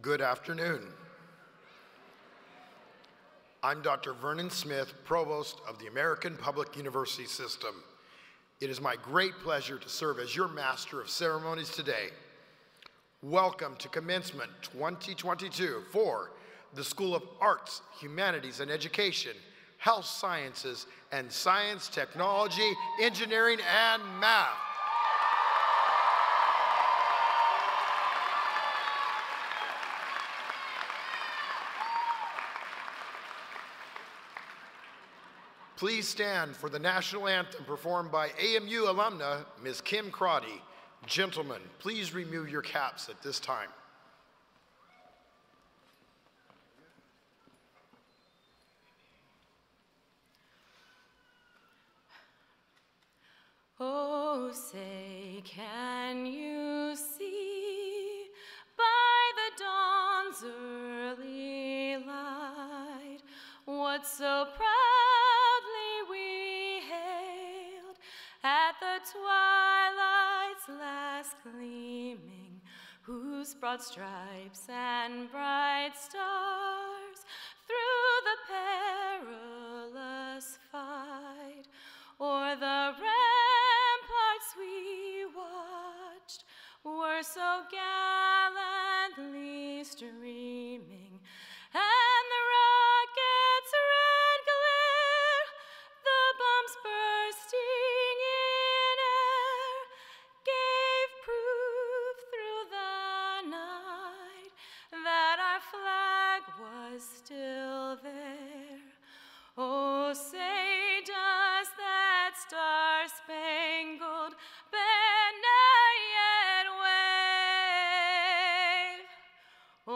Good afternoon. I'm Dr. Vernon Smith, Provost of the American Public University System. It is my great pleasure to serve as your Master of Ceremonies today. Welcome to Commencement 2022 for the School of Arts, Humanities and Education, Health Sciences, and Science, Technology, Engineering, and Math. Please stand for the national anthem performed by AMU alumna, Ms. Kim Crotty. Gentlemen, please remove your caps at this time. Oh, say, can you see by the dawn's early light what so proudly we hailed at the twilight's last gleaming, whose broad stripes and bright stars through the perilous fight o'er the ramparts we watched were so gallantly streaming, and the rocket's red glare, the bombs bursting in air, gave proof through the night that our flag was still there. Oh, say does that star-spangled banner yet wave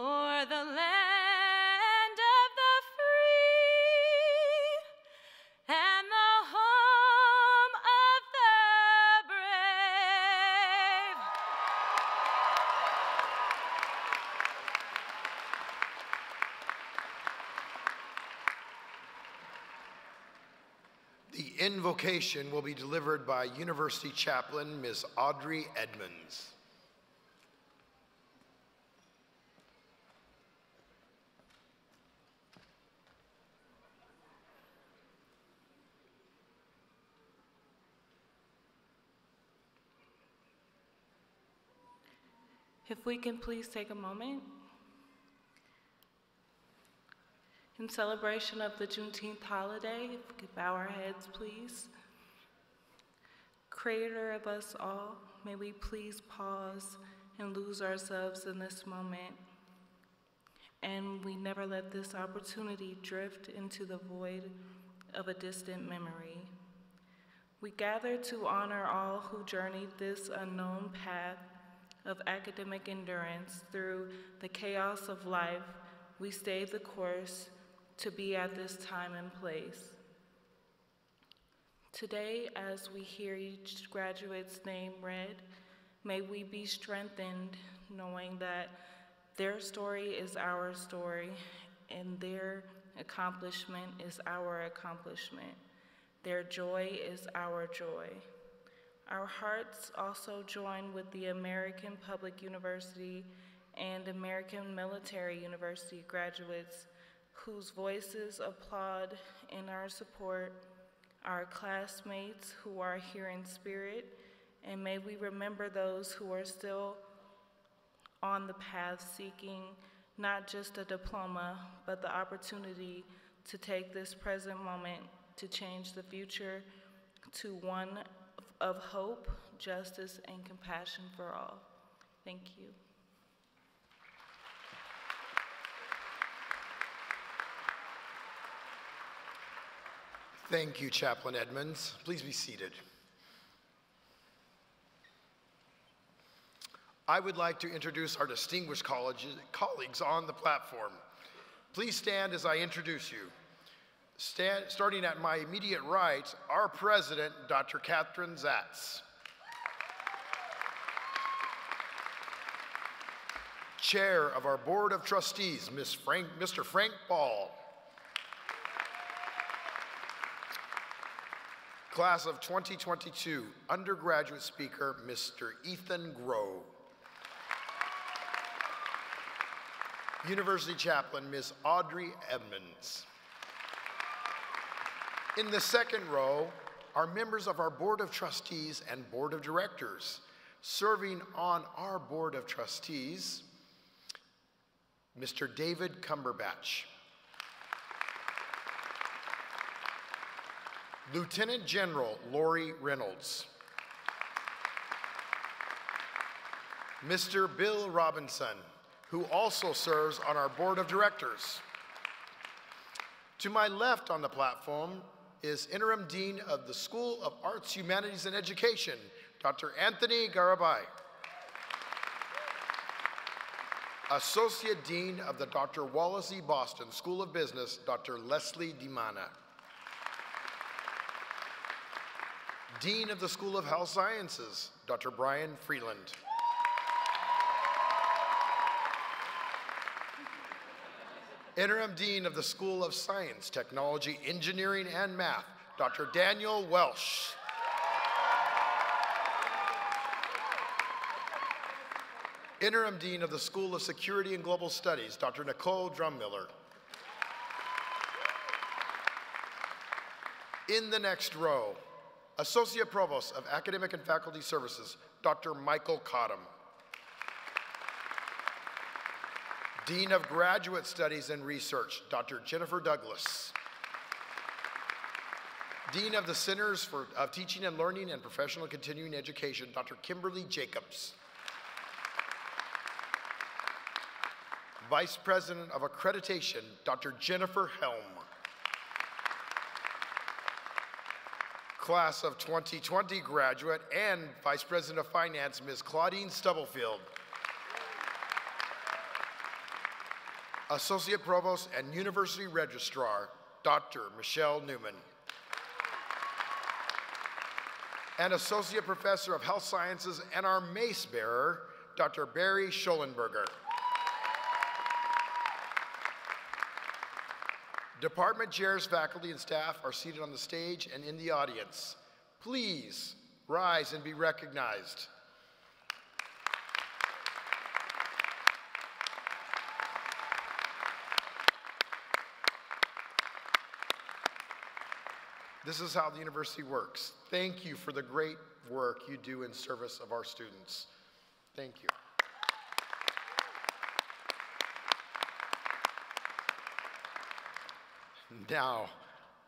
o'er the land of the free and the home of the brave? The invocation will be delivered by University Chaplain, Ms. Audrey Edmonds. If we can please take a moment in celebration of the Juneteenth holiday, if we could bow our heads, please. Creator of us all, may we please pause and lose ourselves in this moment. And we never let this opportunity drift into the void of a distant memory. We gather to honor all who journeyed this unknown path of academic endurance through the chaos of life. We stayed the course to be at this time and place. Today, as we hear each graduate's name read, may we be strengthened knowing that their story is our story and their accomplishment is our accomplishment. Their joy is our joy. Our hearts also join with the American Public University and American Military University graduates whose voices applaud in our support, our classmates who are here in spirit, and may we remember those who are still on the path seeking not just a diploma, but the opportunity to take this present moment to change the future to one of hope, justice, and compassion for all. Thank you. Thank you, Chaplain Edmonds. Please be seated. I would like to introduce our distinguished colleagues on the platform. Please stand as I introduce you. Starting at my immediate right, our president, Dr. Catherine Zatz. Chair of our Board of Trustees, Mr. Frank Ball. Class of 2022, undergraduate speaker, Mr. Ethan Grove. University Chaplain, Ms. Audrey Edmonds. In the second row are members of our Board of Trustees and Board of Directors. Serving on our Board of Trustees, Mr. David Cumberbatch. Lieutenant General Lori Reynolds. Mr. Bill Robinson, who also serves on our Board of Directors. To my left on the platform is Interim Dean of the School of Arts, Humanities, and Education, Dr. Anthony Garabai. Associate Dean of the Dr. Wallace E. Boston School of Business, Dr. Leslie Dimana. Dean of the School of Health Sciences, Dr. Brian Freeland. Interim Dean of the School of Science, Technology, Engineering, and Math, Dr. Daniel Welsh. Interim Dean of the School of Security and Global Studies, Dr. Nicole Drummiller. In the next row, Associate Provost of Academic and Faculty Services, Dr. Michael Cottom. Dean of Graduate Studies and Research, Dr. Jennifer Douglas. Dean of the Centers for Teaching and Learning and Professional Continuing Education, Dr. Kimberly Jacobs. Vice President of Accreditation, Dr. Jennifer Helm. Class of 2020 graduate and Vice President of Finance, Ms. Claudine Stubblefield. Associate Provost and University Registrar, Dr. Michelle Newman. And Associate Professor of Health Sciences and our Mace Bearer, Dr. Barry Schollenberger. Department chairs, faculty, and staff are seated on the stage and in the audience. Please rise and be recognized. This is how the university works. Thank you for the great work you do in service of our students. Thank you. Now,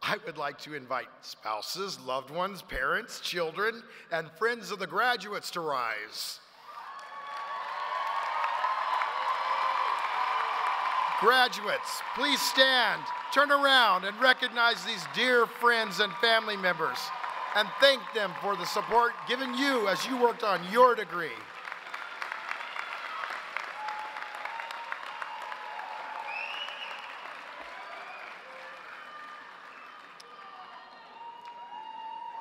I would like to invite spouses, loved ones, parents, children, and friends of the graduates to rise. Graduates, please stand, turn around, and recognize these dear friends and family members, and thank them for the support given you as you worked on your degree.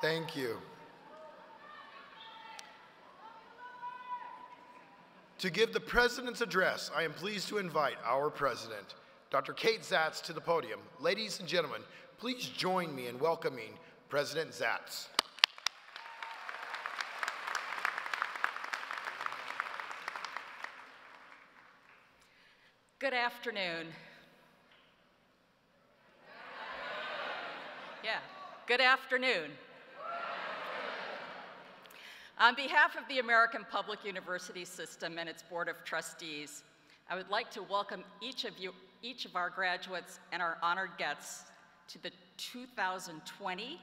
Thank you. To give the president's address, I am pleased to invite our president, Dr. Kate Zatz, to the podium. Ladies and gentlemen, please join me in welcoming President Zatz. Good afternoon. Yeah, good afternoon. On behalf of the American Public University System and its Board of Trustees, I would like to welcome each of our graduates and our honored guests to the 2020,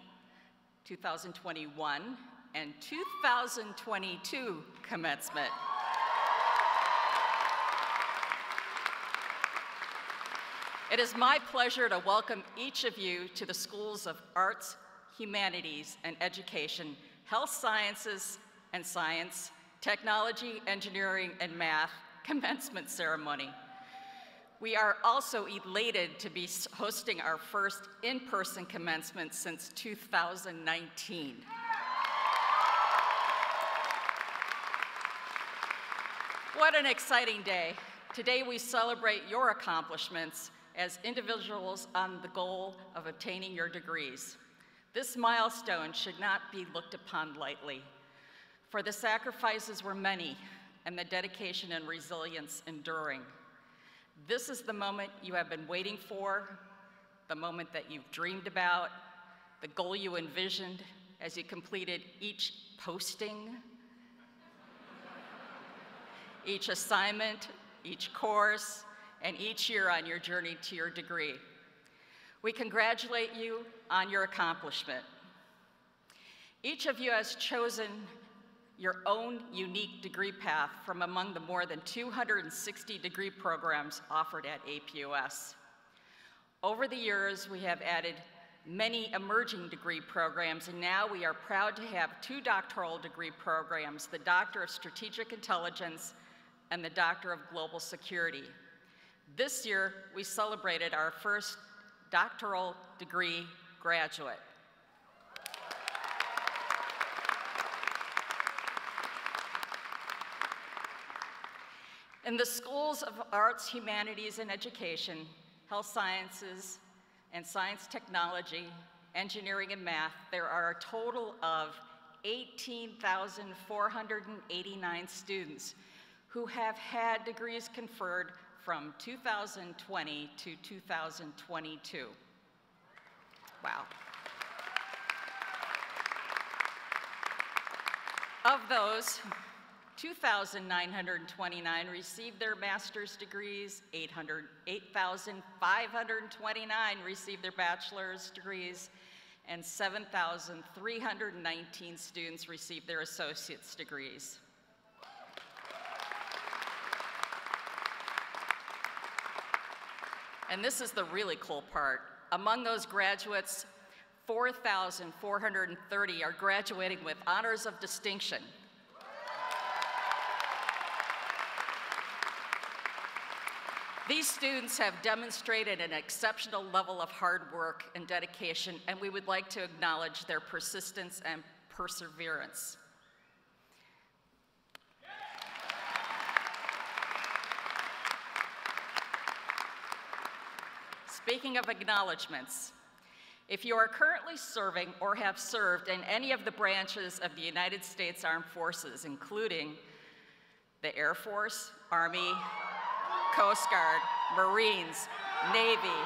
2021, and 2022 commencement. It is my pleasure to welcome each of you to the Schools of Arts, Humanities, and Education, Health Sciences and Science, Technology, Engineering, and Math commencement ceremony. We are also elated to be hosting our first in-person commencement since 2019. What an exciting day. Today we celebrate your accomplishments as individuals on the goal of obtaining your degrees. This milestone should not be looked upon lightly, for the sacrifices were many and the dedication and resilience enduring. This is the moment you have been waiting for, the moment that you've dreamed about, the goal you envisioned as you completed each posting, each assignment, each course, and each year on your journey to your degree. We congratulate you on your accomplishment. Each of you has chosen your own unique degree path from among the more than 260 degree programs offered at APUS. Over the years, we have added many emerging degree programs, and now we are proud to have two doctoral degree programs, the Doctor of Strategic Intelligence and the Doctor of Global Security. This year, we celebrated our first doctoral degree graduate. In the schools of arts, humanities, and education, health sciences, and science technology, engineering, and math, there are a total of 18,489 students who have had degrees conferred from 2020 to 2022. Wow. Of those, 2,929 received their master's degrees, 8,529 received their bachelor's degrees, and 7,319 students received their associate's degrees. And this is the really cool part. Among those graduates, 4,430 are graduating with honors of distinction. These students have demonstrated an exceptional level of hard work and dedication, and we would like to acknowledge their persistence and perseverance. Speaking of acknowledgments, if you are currently serving or have served in any of the branches of the United States Armed Forces, including the Air Force, Army, Coast Guard, Marines, Navy,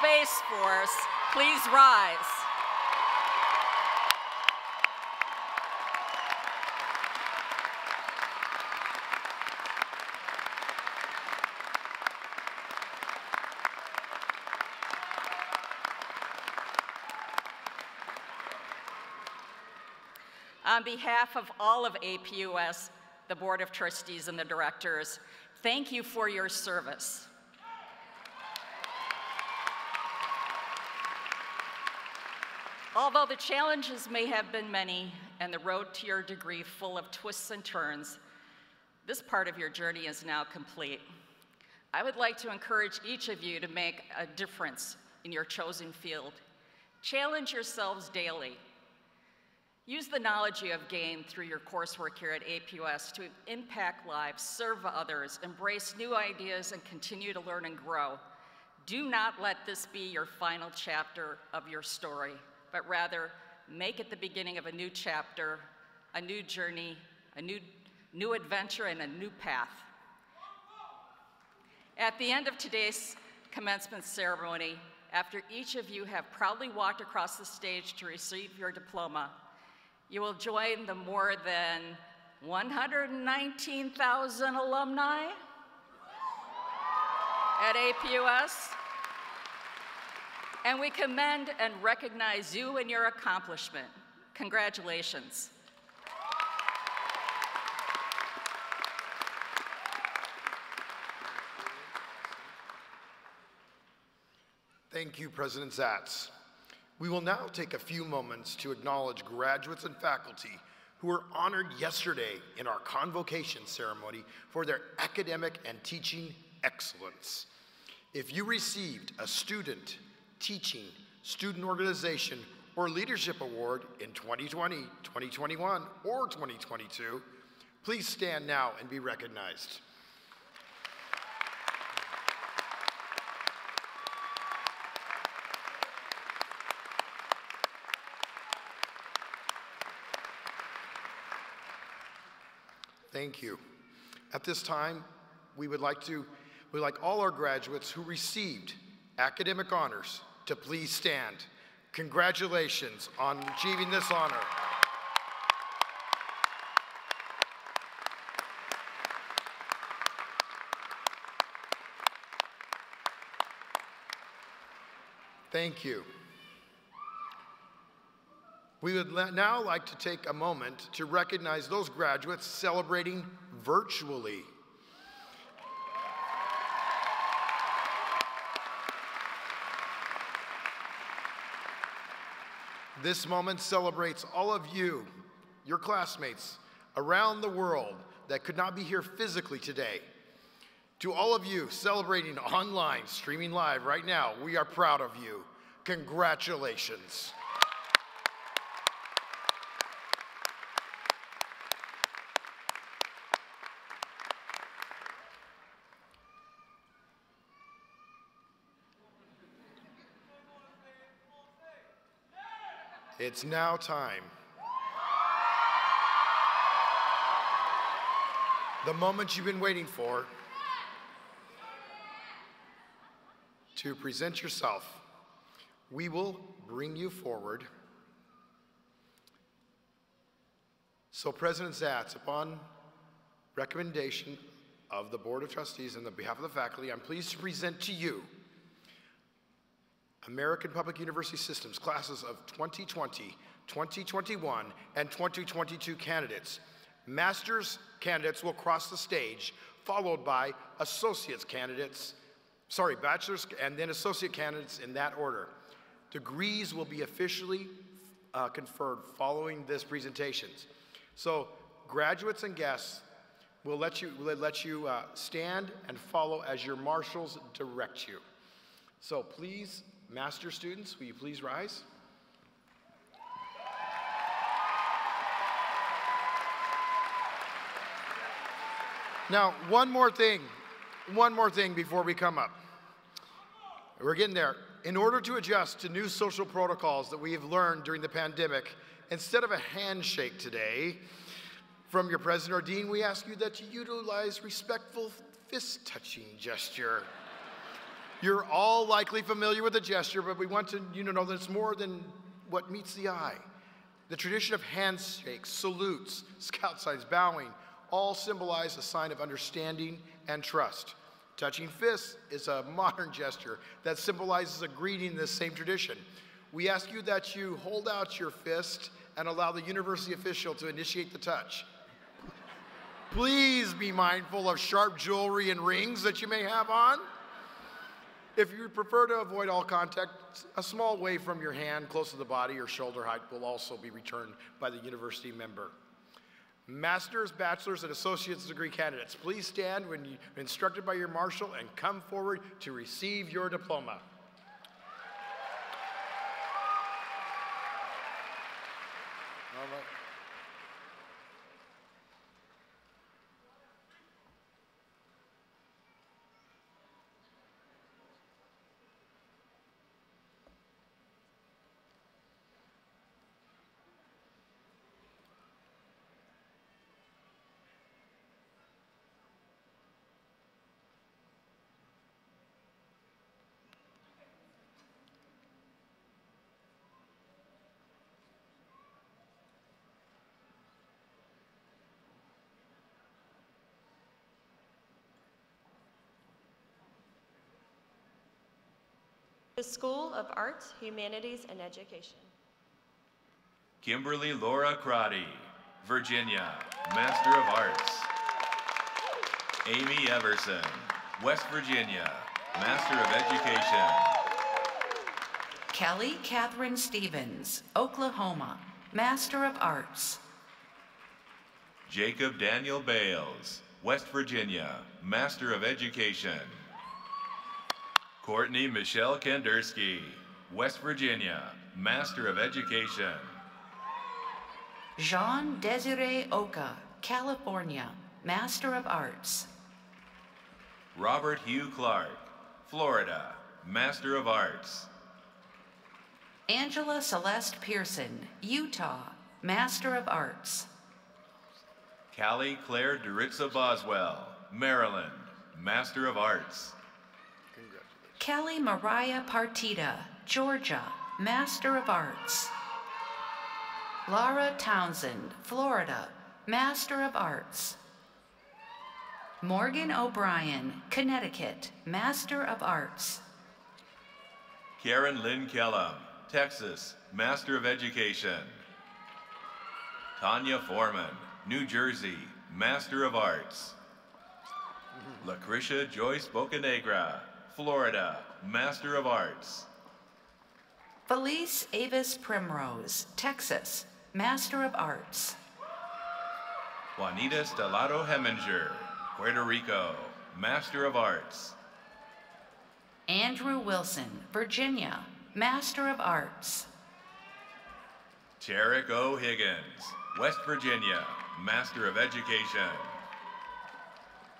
Space Force, please rise. On behalf of all of APUS, the Board of Trustees and the Directors, thank you for your service. Although the challenges may have been many and the road to your degree full of twists and turns, this part of your journey is now complete. I would like to encourage each of you to make a difference in your chosen field. Challenge yourselves daily. Use the knowledge you have gained through your coursework here at APUS to impact lives, serve others, embrace new ideas, and continue to learn and grow. Do not let this be your final chapter of your story, but rather make it the beginning of a new chapter, a new journey, a new adventure, and a new path. At the end of today's commencement ceremony, after each of you have proudly walked across the stage to receive your diploma, you will join the more than 119,000 alumni at APUS. And we commend and recognize you and your accomplishment. Congratulations. Thank you, President Zatz. We will now take a few moments to acknowledge graduates and faculty who were honored yesterday in our convocation ceremony for their academic and teaching excellence. If you received a student, teaching, student organization, or leadership award in 2020, 2021, or 2022, please stand now and be recognized. Thank you. At this time, we would like to we'd like all our graduates who received academic honors to please stand. Congratulations on achieving this honor. Thank you. We would now like to take a moment to recognize those graduates celebrating virtually. This moment celebrates all of you, your classmates, around the world that could not be here physically today. To all of you celebrating online, streaming live right now, we are proud of you. Congratulations. It's now time. The moment you've been waiting for to present yourself. We will bring you forward. So President Zatz, upon recommendation of the Board of Trustees and on behalf of the faculty, I'm pleased to present to you American Public University System's classes of 2020, 2021, and 2022 candidates. Master's candidates will cross the stage, followed by associate's candidates, sorry, bachelor's and then associate candidates in that order. Degrees will be officially conferred following this presentation. So graduates and guests will let you stand and follow as your marshals direct you. So please, master students, will you please rise? Now, one more thing before we come up. We're getting there. In order to adjust to new social protocols that we have learned during the pandemic, instead of a handshake today from your president or dean, we ask you that you utilize respectful fist-touching gesture. You're all likely familiar with the gesture, but we want to, know that it's more than what meets the eye. The tradition of handshakes, salutes, scout signs, bowing, all symbolize a sign of understanding and trust. Touching fists is a modern gesture that symbolizes a greeting in this same tradition. We ask you that you hold out your fist and allow the university official to initiate the touch. Please be mindful of sharp jewelry and rings that you may have on. If you prefer to avoid all contact, a small wave from your hand close to the body or shoulder height will also be returned by the university member. Master's, bachelor's, and associate's degree candidates, please stand when you're instructed by your marshal and come forward to receive your diploma. All right. The School of Arts, Humanities, and Education. Kimberly Laura Crotty, Virginia, Master of Arts. Amy Everson, West Virginia, Master of Education. Kelly Catherine Stevens, Oklahoma, Master of Arts. Jacob Daniel Bales, West Virginia, Master of Education. Courtney Michelle Kendersky, West Virginia, Master of Education. Jean Desiree Oka, California, Master of Arts. Robert Hugh Clark, Florida, Master of Arts. Angela Celeste Pearson, Utah, Master of Arts. Callie Claire Duritza Boswell, Maryland, Master of Arts. Congratulations. Kelly Mariah Partida, Georgia, Master of Arts. Laura Townsend, Florida, Master of Arts. Morgan O'Brien, Connecticut, Master of Arts. Karen Lynn Kellum, Texas, Master of Education. Tanya Foreman, New Jersey, Master of Arts. Lucretia Joyce Bocanegra, Florida, Master of Arts. Felice Avis Primrose, Texas, Master of Arts. Juanita Stellato Heminger, Puerto Rico, Master of Arts. Andrew Wilson, Virginia, Master of Arts. Tarek O'Higgins, West Virginia, Master of Education.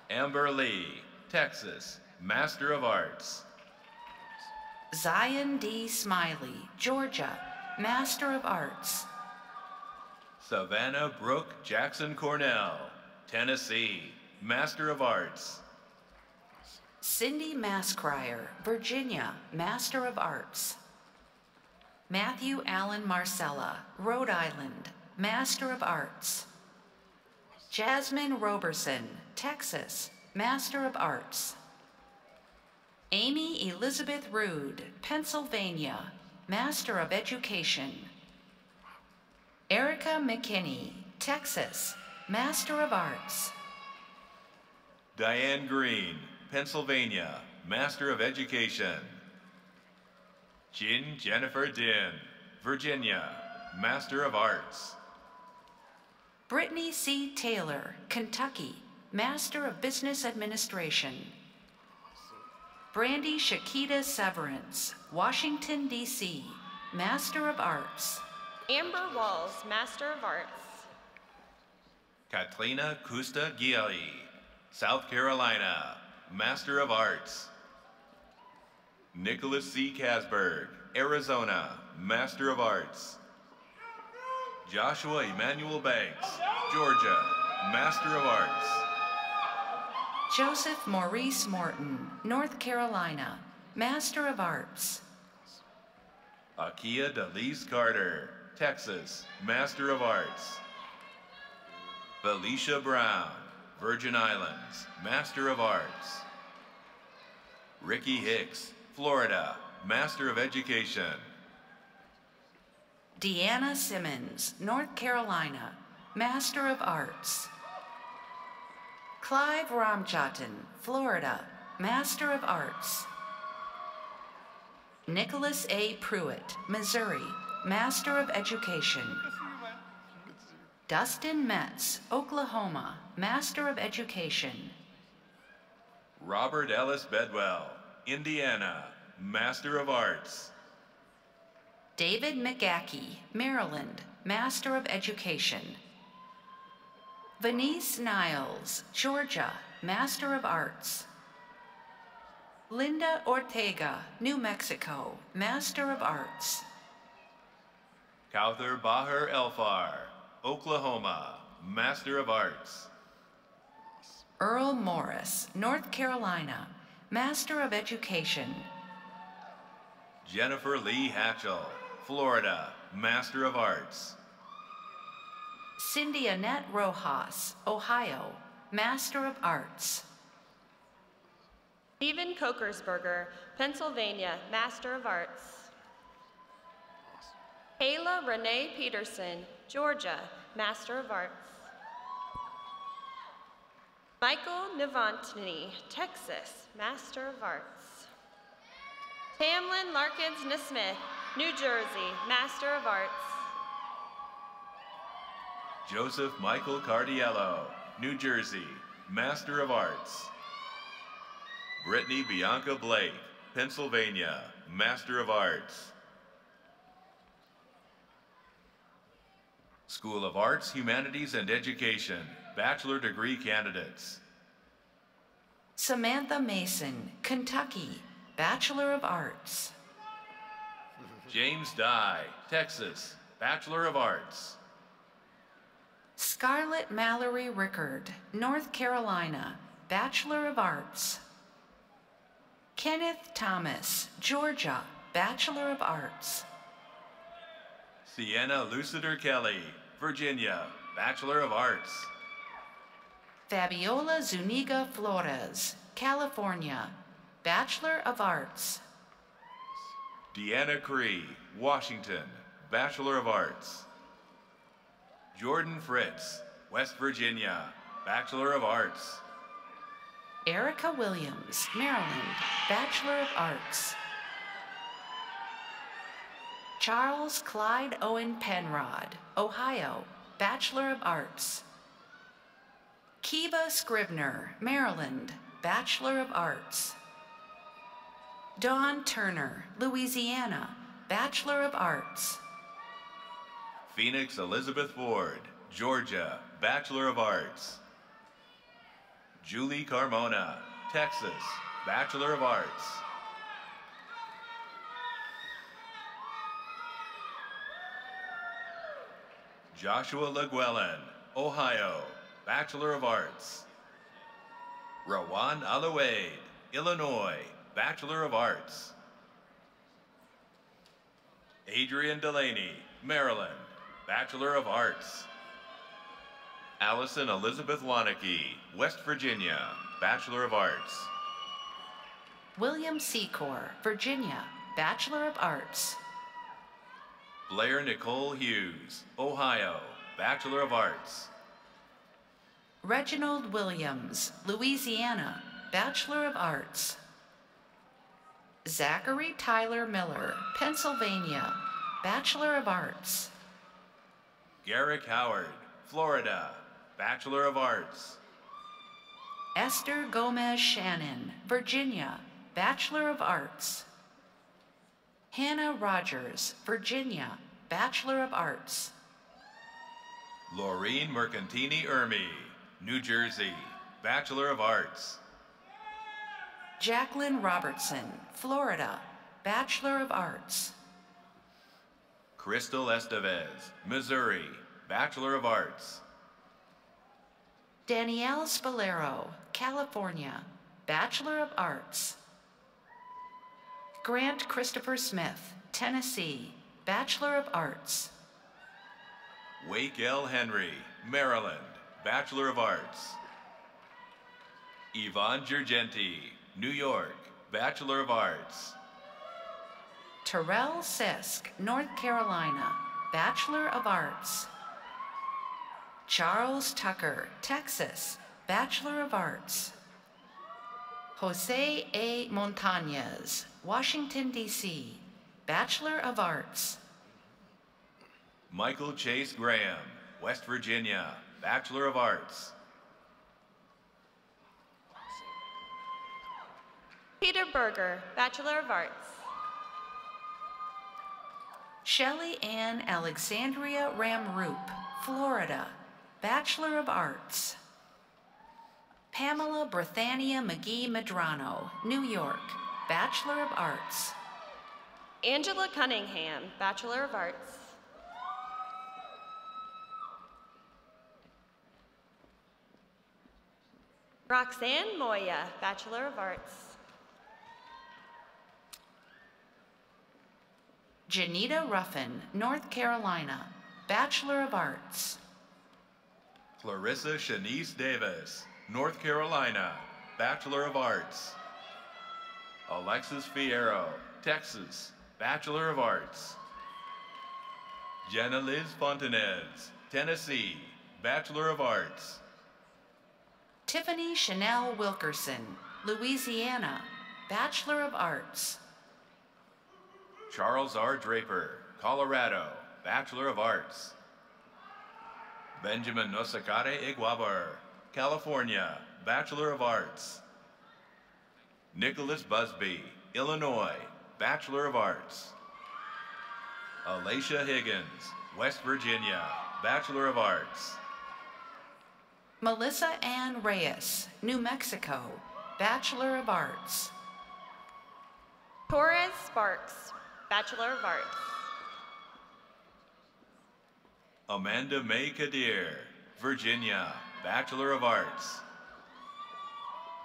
Amber Lee, Texas, Master of Arts. Zion D. Smiley, Georgia, Master of Arts. Savannah Brooke Jackson Cornell, Tennessee, Master of Arts. Cindy Mascrier, Virginia, Master of Arts. Matthew Allen Marcella, Rhode Island, Master of Arts. Jasmine Roberson, Texas, Master of Arts. Amy Elizabeth Rood, Pennsylvania, Master of Education. Erica McKinney, Texas, Master of Arts. Diane Green, Pennsylvania, Master of Education. Jin Jennifer Din, Virginia, Master of Arts. Brittany C. Taylor, Kentucky, Master of Business Administration. Brandy Shakita Severance, Washington, D.C., Master of Arts. Amber Walls, Master of Arts. Katrina Custa Gieli, South Carolina, Master of Arts. Nicholas C. Casberg, Arizona, Master of Arts. Joshua Emmanuel Banks, Georgia, Master of Arts. Joseph Maurice Morton, North Carolina, Master of Arts. Akia Delise Carter, Texas, Master of Arts. Felicia Brown, Virgin Islands, Master of Arts. Ricky Hicks, Florida, Master of Education. Deanna Simmons, North Carolina, Master of Arts. Clive Ramjatan, Florida, Master of Arts. Nicholas A. Pruitt, Missouri, Master of Education. Dustin Metz, Oklahoma, Master of Education. Robert Ellis Bedwell, Indiana, Master of Arts. David McGackie, Maryland, Master of Education. Venice Niles, Georgia, Master of Arts. Linda Ortega, New Mexico, Master of Arts. Cowther Bahar Elfar, Oklahoma, Master of Arts. Earl Morris, North Carolina, Master of Education. Jennifer Lee Hatchell, Florida, Master of Arts. Cindy Annette Rojas, Ohio, Master of Arts. Stephen Kokersberger, Pennsylvania, Master of Arts. Kayla Renee Peterson, Georgia, Master of Arts. Michael Navantini, Texas, Master of Arts. Tamlin Larkins Nesmith, New Jersey, Master of Arts. Joseph Michael Cardiello, New Jersey, Master of Arts. Brittany Bianca Blake, Pennsylvania, Master of Arts. School of Arts, Humanities, and Education, bachelor degree candidates. Samantha Mason, Kentucky, Bachelor of Arts. James Dye, Texas, Bachelor of Arts. Scarlett Mallory Rickard, North Carolina, Bachelor of Arts. Kenneth Thomas, Georgia, Bachelor of Arts. Sienna Luciter Kelly, Virginia, Bachelor of Arts. Fabiola Zuniga Flores, California, Bachelor of Arts. Deanna Cree, Washington, Bachelor of Arts. Jordan Fritz, West Virginia, Bachelor of Arts. Erica Williams, Maryland, Bachelor of Arts. Charles Clyde Owen Penrod, Ohio, Bachelor of Arts. Kiva Scribner, Maryland, Bachelor of Arts. Dawn Turner, Louisiana, Bachelor of Arts. Phoenix Elizabeth Ford, Georgia, Bachelor of Arts. Julie Carmona, Texas, Bachelor of Arts. Joshua Leguellen, Ohio, Bachelor of Arts. Rawan Alawade, Illinois, Bachelor of Arts. Adrian Delaney, Maryland, Bachelor of Arts. Allison Elizabeth Wanacke, West Virginia, Bachelor of Arts. William Secor, Virginia, Bachelor of Arts. Blair Nicole Hughes, Ohio, Bachelor of Arts. Reginald Williams, Louisiana, Bachelor of Arts. Zachary Tyler Miller, Pennsylvania, Bachelor of Arts. Garrick Howard, Florida, Bachelor of Arts. Esther Gomez Shannon, Virginia, Bachelor of Arts. Hannah Rogers, Virginia, Bachelor of Arts. Laureen Mercantini Ermey, New Jersey, Bachelor of Arts. Jacqueline Robertson, Florida, Bachelor of Arts. Crystal Estevez, Missouri, Bachelor of Arts. Danielle Spolero, California, Bachelor of Arts. Grant Christopher Smith, Tennessee, Bachelor of Arts. Wake L. Henry, Maryland, Bachelor of Arts. Yvonne Girgenti, New York, Bachelor of Arts. Terrell Sisk, North Carolina, Bachelor of Arts. Charles Tucker, Texas, Bachelor of Arts. Jose A. Montañez, Washington, D.C., Bachelor of Arts. Michael Chase Graham, West Virginia, Bachelor of Arts. Peter Berger, Bachelor of Arts. Shelley Ann Alexandria Ramroop, Florida, Bachelor of Arts. Pamela Brethania McGee Medrano, New York, Bachelor of Arts. Angela Cunningham, Bachelor of Arts. Roxanne Moya, Bachelor of Arts. Janita Ruffin, North Carolina, Bachelor of Arts. Clarissa Shanice Davis, North Carolina, Bachelor of Arts. Alexis Fierro, Texas, Bachelor of Arts. Jenna Liz Fontanez, Tennessee, Bachelor of Arts. Tiffany Chanel Wilkerson, Louisiana, Bachelor of Arts. Charles R. Draper, Colorado, Bachelor of Arts. Benjamin Nosakare Iguabar, California, Bachelor of Arts. Nicholas Busby, Illinois, Bachelor of Arts. Alacia Higgins, West Virginia, Bachelor of Arts. Melissa Ann Reyes, New Mexico, Bachelor of Arts. Torres Sparks, Bachelor of Arts. Amanda Mae Kadir, Virginia, Bachelor of Arts.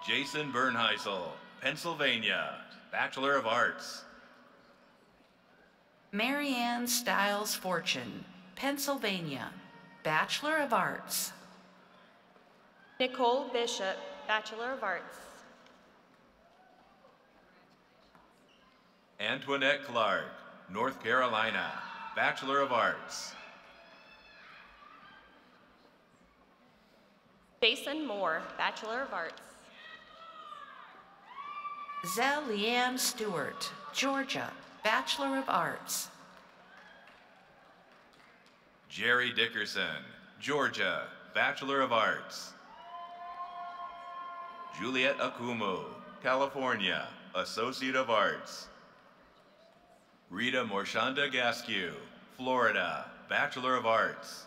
Jason Bernheisel, Pennsylvania, Bachelor of Arts. Marianne Stiles Fortune, Pennsylvania, Bachelor of Arts. Nicole Bishop, Bachelor of Arts. Antoinette Clark, North Carolina, Bachelor of Arts. Jason Moore, Bachelor of Arts. Zell Leanne Stewart, Georgia, Bachelor of Arts. Jerry Dickerson, Georgia, Bachelor of Arts. Juliet Akumu, California, Associate of Arts. Rita Morshanda Gaskew, Florida, Bachelor of Arts.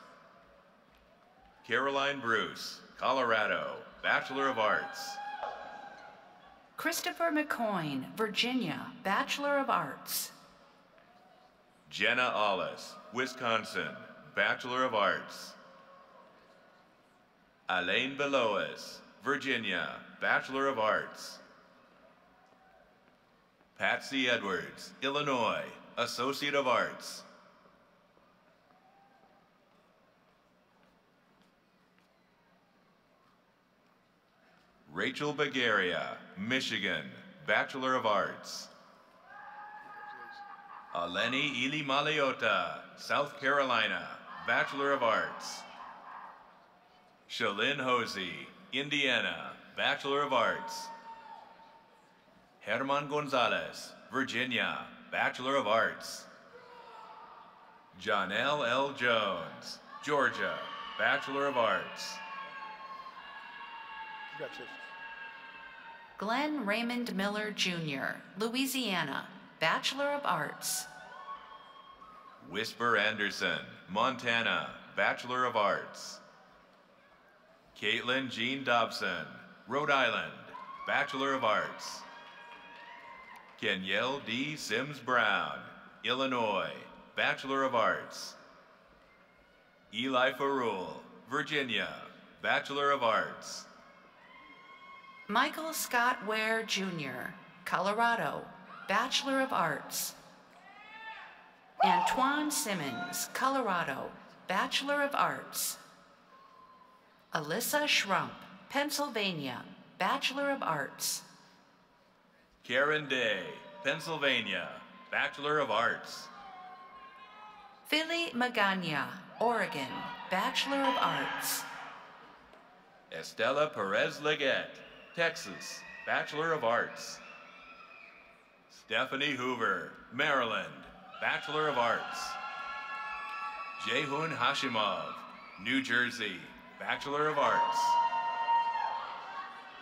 Caroline Bruce, Colorado, Bachelor of Arts. Christopher McCoyne, Virginia, Bachelor of Arts. Jenna Aulis, Wisconsin, Bachelor of Arts. Alain Belois, Virginia, Bachelor of Arts. Patsy Edwards, Illinois, Associate of Arts. Rachel Bagaria, Michigan, Bachelor of Arts. Aleni Ilimaliota, South Carolina, Bachelor of Arts. Shalyn Hosey, Indiana, Bachelor of Arts. Herman Gonzalez, Virginia, Bachelor of Arts. Jonelle L. Jones, Georgia, Bachelor of Arts. Glenn Raymond Miller, Jr., Louisiana, Bachelor of Arts. Whisper Anderson, Montana, Bachelor of Arts. Caitlin Jean Dobson, Rhode Island, Bachelor of Arts. Kenyelle D. Sims Brown, Illinois, Bachelor of Arts. Eli Farul, Virginia, Bachelor of Arts. Michael Scott Ware, Jr., Colorado, Bachelor of Arts. Antoine Simmons, Colorado, Bachelor of Arts. Alyssa Shrump, Pennsylvania, Bachelor of Arts. Karen Day, Pennsylvania, Bachelor of Arts. Philly Magana, Oregon, Bachelor of Arts. Estella Perez Leggett, Texas, Bachelor of Arts. Stephanie Hoover, Maryland, Bachelor of Arts. Jehun Hashimov, New Jersey, Bachelor of Arts.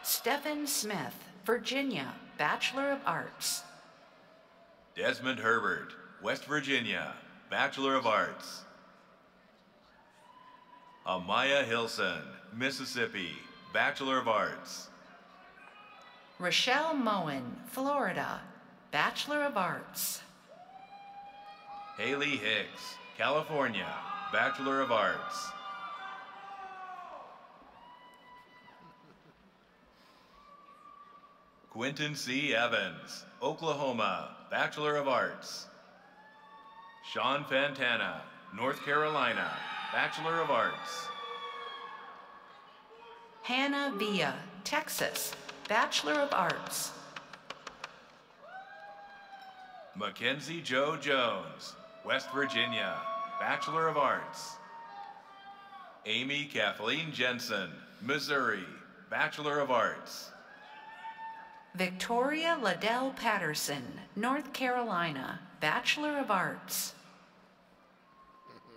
Stephen Smith, Virginia, Bachelor of Arts. Desmond Herbert, West Virginia, Bachelor of Arts. Amaya Hilson, Mississippi, Bachelor of Arts. Rochelle Moen, Florida, Bachelor of Arts. Haley Hicks, California, Bachelor of Arts. Quentin C. Evans, Oklahoma, Bachelor of Arts. Sean Fantana, North Carolina, Bachelor of Arts. Hannah Villa, Texas, Bachelor of Arts. Mackenzie Jo Jones, West Virginia, Bachelor of Arts. Amy Kathleen Jensen, Missouri, Bachelor of Arts. Victoria Liddell Patterson, North Carolina, Bachelor of Arts.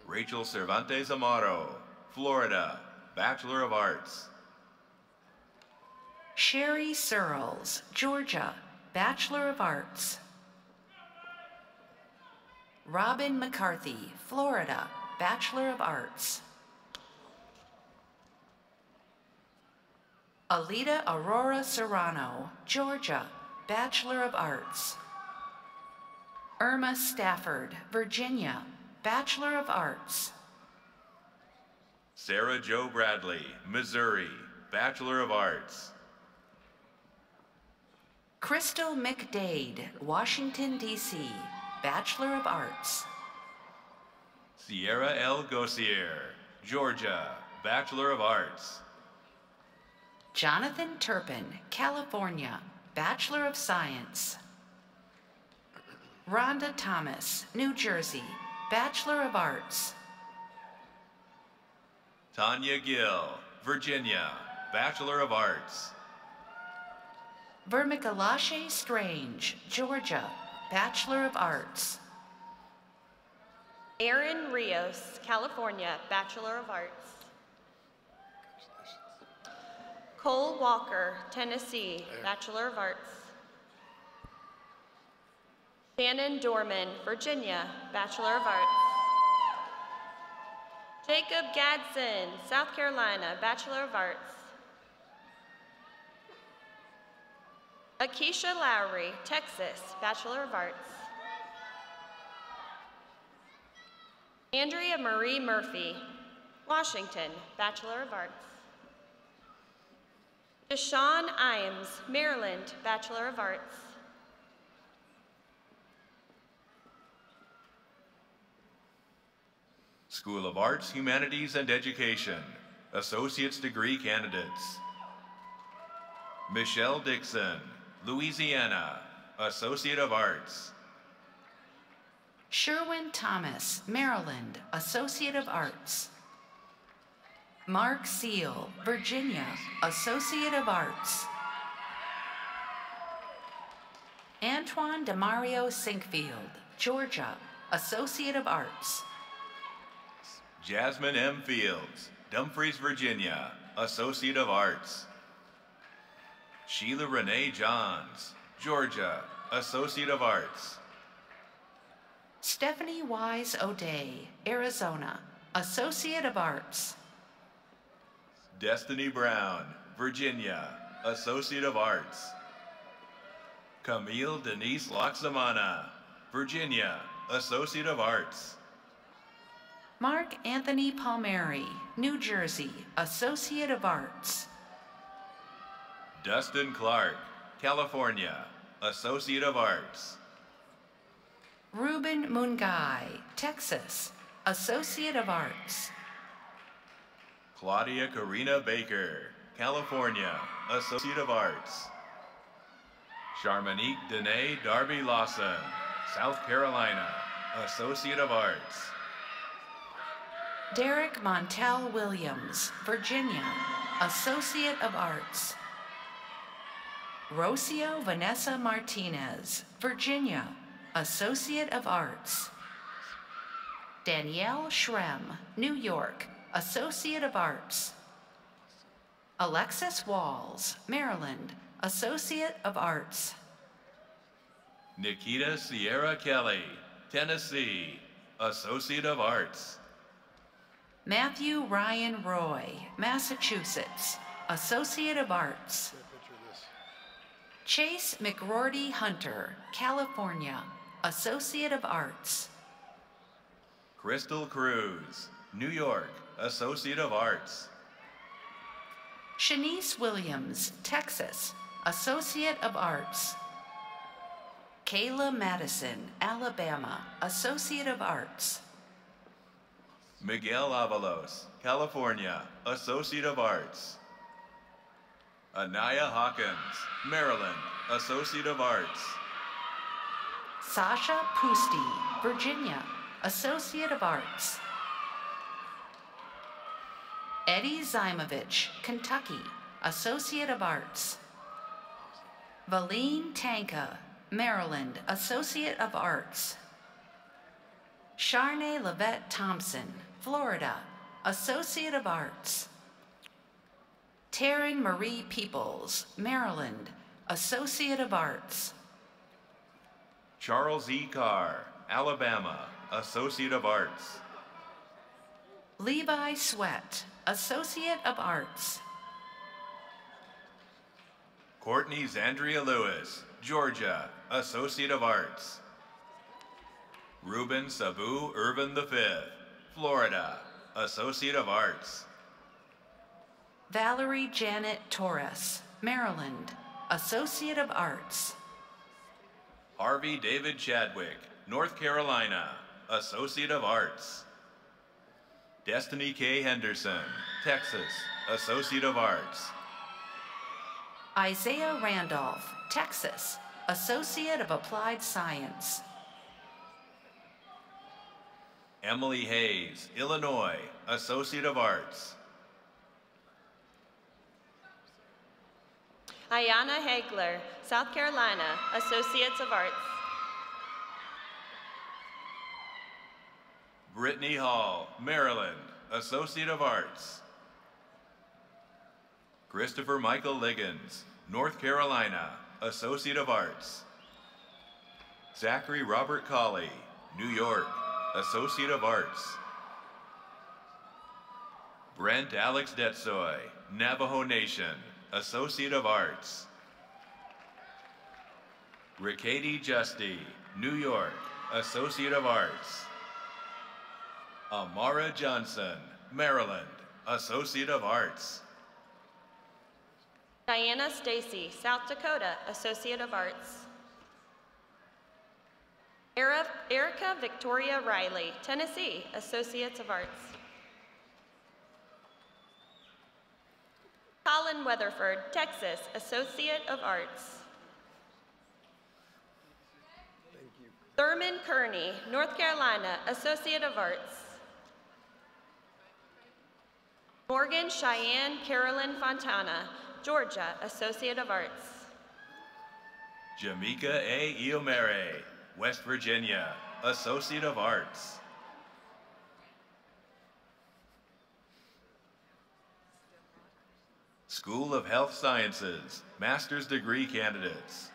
Rachel Cervantes Amaro, Florida, Bachelor of Arts. Sherry Searles, Georgia, Bachelor of Arts. Robin McCarthy, Florida, Bachelor of Arts. Alita Aurora Serrano, Georgia, Bachelor of Arts. Irma Stafford, Virginia, Bachelor of Arts. Sarah Jo Bradley, Missouri, Bachelor of Arts. Crystal McDade, Washington, D.C., Bachelor of Arts. Sierra L. Gossier, Georgia, Bachelor of Arts. Jonathan Turpin, California, Bachelor of Science. Rhonda Thomas, New Jersey, Bachelor of Arts. Tanya Gill, Virginia, Bachelor of Arts. Vermicellashe Strange, Georgia, Bachelor of Arts. Aaron Rios, California, Bachelor of Arts. Cole Walker, Tennessee, Bachelor of Arts. Shannon Dorman, Virginia, Bachelor of Arts. Jacob Gadsden, South Carolina, Bachelor of Arts. Akeisha Lowry, Texas, Bachelor of Arts. Andrea Marie Murphy, Washington, Bachelor of Arts. Deshawn Iams, Maryland, Bachelor of Arts. School of Arts, Humanities, and Education, Associate's Degree Candidates. Michelle Dixon, Louisiana, Associate of Arts. Sherwin Thomas, Maryland, Associate of Arts. Mark Seal, Virginia, Associate of Arts. Antoine DeMario Sinkfield, Georgia, Associate of Arts. Jasmine M. Fields, Dumfries, Virginia, Associate of Arts. Sheila Renee Johns, Georgia, Associate of Arts. Stephanie Wise O'Day, Arizona, Associate of Arts. Destiny Brown, Virginia, Associate of Arts. Camille Denise Loxamana, Virginia, Associate of Arts. Mark Anthony Palmieri, New Jersey, Associate of Arts. Dustin Clark, California, Associate of Arts. Ruben Mungai, Texas, Associate of Arts. Claudia Karina Baker, California, Associate of Arts. Charmonique Danae Darby Lawson, South Carolina, Associate of Arts. Derek Montel Williams, Virginia, Associate of Arts. Rocio Vanessa Martinez, Virginia, Associate of Arts. Danielle Schrem, New York, Associate of Arts. Alexis Walls, Maryland, Associate of Arts. Nikita Sierra Kelly, Tennessee, Associate of Arts. Matthew Ryan Roy, Massachusetts, Associate of Arts. Chase McRorty Hunter, California, Associate of Arts. Crystal Cruz, New York, Associate of Arts. Shanice Williams, Texas, Associate of Arts. Kayla Madison, Alabama, Associate of Arts. Miguel Avalos, California, Associate of Arts. Anaya Hawkins, Maryland, Associate of Arts. Sasha Pusty, Virginia, Associate of Arts. Eddie Zymovich, Kentucky, Associate of Arts. Valine Tanka, Maryland, Associate of Arts. Sharnay Levette Thompson, Florida, Associate of Arts. Taryn Marie Peoples, Maryland, Associate of Arts. Charles E. Carr, Alabama, Associate of Arts. Levi Sweat, Associate of Arts. Courtney Zandria Lewis, Georgia, Associate of Arts. Ruben Sabu Urban V, Florida, Associate of Arts. Valerie Janet Torres, Maryland, Associate of Arts. Harvey David Chadwick, North Carolina, Associate of Arts. Destiny K. Henderson, Texas, Associate of Arts. Isaiah Randolph, Texas, Associate of Applied Science. Emily Hayes, Illinois, Associate of Arts. Ayanna Hagler, South Carolina, Associates of Arts. Brittany Hall, Maryland, Associate of Arts. Christopher Michael Liggins, North Carolina, Associate of Arts. Zachary Robert Colley, New York, Associate of Arts. Brent Alex Detsoy, Navajo Nation, Associate of Arts. Rickady Justy, New York, Associate of Arts. Amara Johnson, Maryland, Associate of Arts. Diana Stacy, South Dakota, Associate of Arts. Erica Victoria Riley, Tennessee, Associates of Arts. Colin Weatherford, Texas, Associate of Arts. Thank you. Thurman Kearney, North Carolina, Associate of Arts. Morgan Cheyenne Carolyn Fontana, Georgia, Associate of Arts. Jamaica A. Iomere, West Virginia, Associate of Arts. School of Health Sciences, Master's Degree Candidates.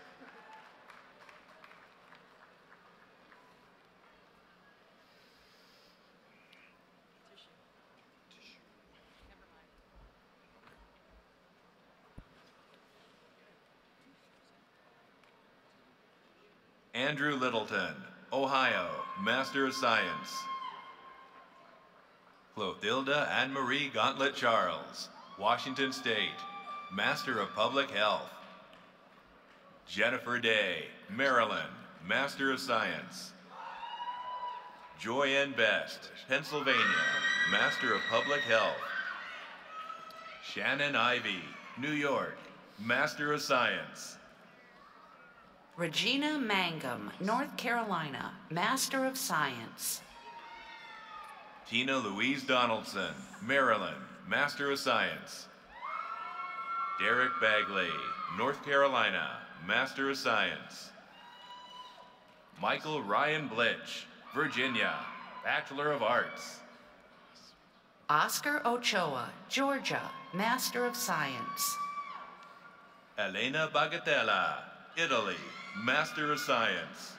Andrew Littleton, Ohio, Master of Science. Clothilda Anne-Marie Gauntlet-Charles, Washington State, Master of Public Health. Jennifer Day, Maryland, Master of Science. Joy Ann Best, Pennsylvania, Master of Public Health. Shannon Ivey, New York, Master of Science. Regina Mangum, North Carolina, Master of Science. Tina Louise Donaldson, Maryland, Master of Science. Derek Bagley, North Carolina, Master of Science. Michael Ryan Blitch, Virginia, Bachelor of Arts. Oscar Ochoa, Georgia, Master of Science. Elena Bagatella, Italy, Master of Science.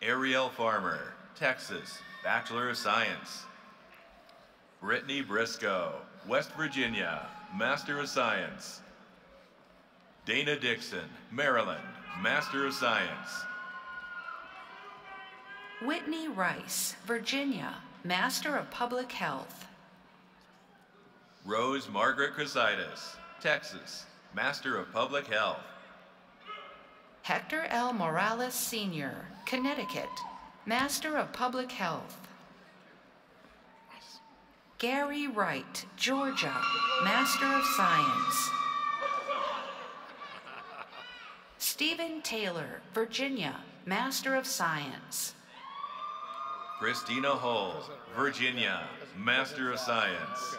Ariel Farmer, Texas, Bachelor of Science. Brittany Briscoe, West Virginia, Master of Science. Dana Dixon, Maryland, Master of Science. Whitney Rice, Virginia, Master of Public Health. Rose Margaret Chrysaitis, Texas, Master of Public Health. Hector L. Morales, Sr., Connecticut, Master of Public Health. Gary Wright, Georgia, Master of Science. Stephen Taylor, Virginia, Master of Science. Christina Hull, Virginia, Master of Science.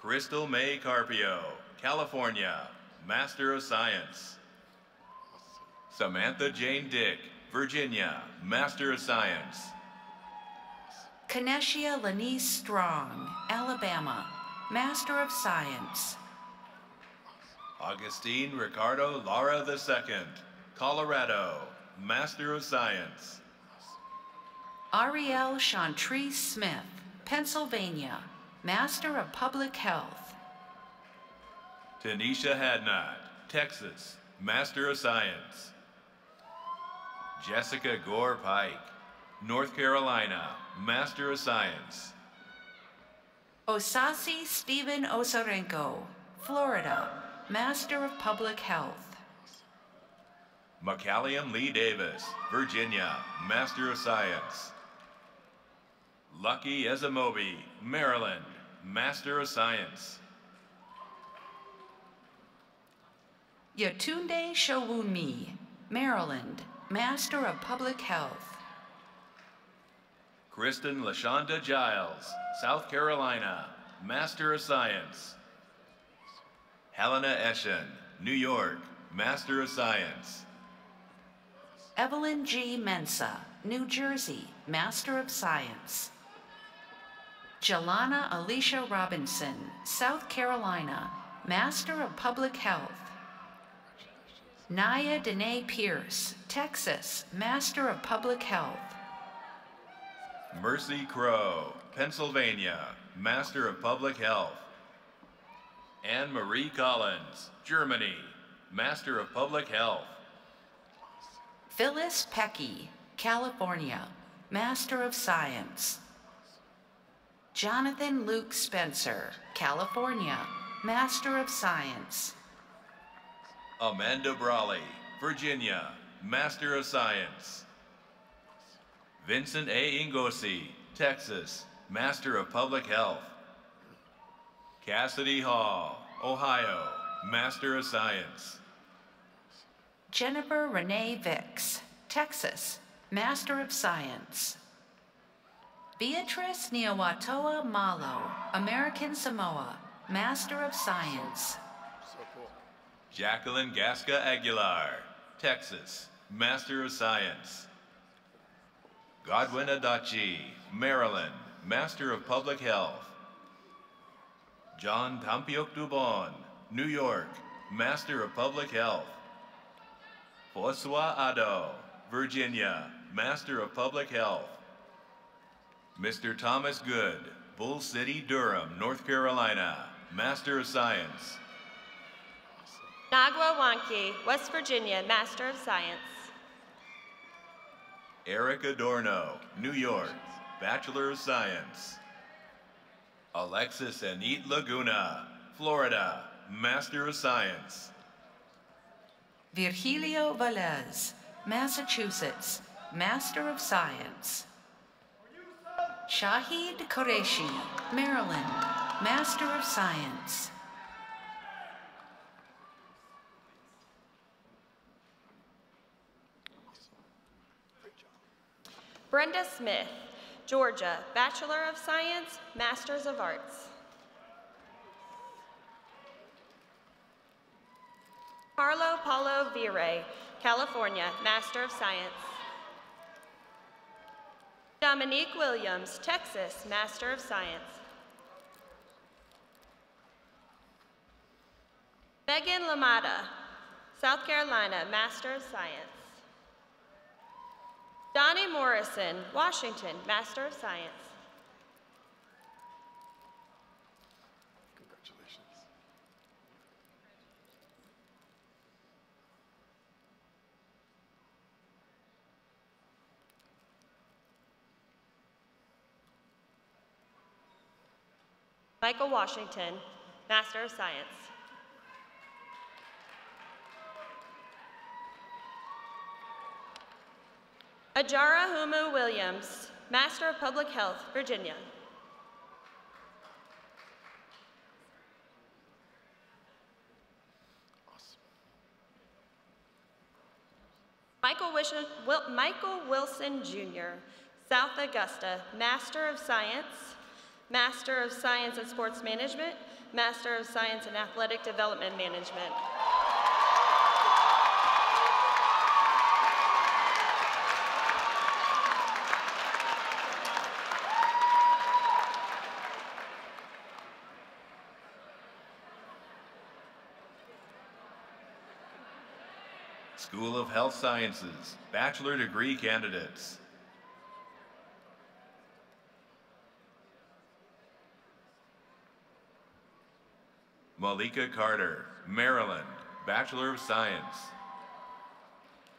Crystal May Carpio, California, Master of Science. Samantha Jane Dick, Virginia, Master of Science. Kaneshia Lanise Strong, Alabama, Master of Science. Augustine Ricardo Lara II, Colorado, Master of Science. Ariel Chantree Smith, Pennsylvania, Master of Public Health. Tanisha Hadnot, Texas, Master of Science. Jessica Gore Pike, North Carolina, Master of Science. Osasi Stephen Osorenko, Florida, Master of Public Health. McCallion Lee Davis, Virginia, Master of Science. Lucky Ezemobi, Maryland, Master of Science. Yetunde Showunmi, Maryland, Master of Public Health. Kristen LaShonda Giles, South Carolina, Master of Science. Helena Eschen, New York, Master of Science. Evelyn G. Mensa, New Jersey, Master of Science. Jelana Alicia Robinson, South Carolina, Master of Public Health. Naya Danae Pierce, Texas, Master of Public Health. Mercy Crow, Pennsylvania, Master of Public Health. Anne Marie Collins, Germany, Master of Public Health. Phyllis Pecky, California, Master of Science. Jonathan Luke Spencer, California, Master of Science. Amanda Brawley, Virginia, Master of Science. Vincent A. Ingosi, Texas, Master of Public Health. Cassidy Hall, Ohio, Master of Science. Jennifer Renee Vicks, Texas, Master of Science. Beatrice Niawatoa Malo, American Samoa, Master of Science. Jacqueline Gasca Aguilar, Texas, Master of Science. Godwin Adachi, Maryland, Master of Public Health. John Tampiok Dubon, New York, Master of Public Health. Fosua Addo, Virginia, Master of Public Health. Mr. Thomas Good, Bull City, Durham, North Carolina, Master of Science. Nagwa Wanke, West Virginia, Master of Science. Eric Adorno, New York, Bachelor of Science. Alexis Anit Laguna, Florida, Master of Science. Virgilio Velez, Massachusetts, Master of Science. Shahid Qureshi, Maryland, Master of Science. Brenda Smith, Georgia, Bachelor of Science, Masters of Arts. Carlo Paulo Vire, California, Master of Science. Dominique Williams, Texas, Master of Science. Megan LaMotta, South Carolina, Master of Science. Donnie Morrison, Washington, Master of Science. Congratulations. Michael Washington, Master of Science. Ajara Humu Williams, Master of Public Health, Virginia. Awesome. Michael Wilson, Jr., South Augusta, Master of Science in Sports Management, Master of Science in Athletic Development Management. School of Health Sciences, Bachelor Degree Candidates. Malika Carter, Maryland, Bachelor of Science.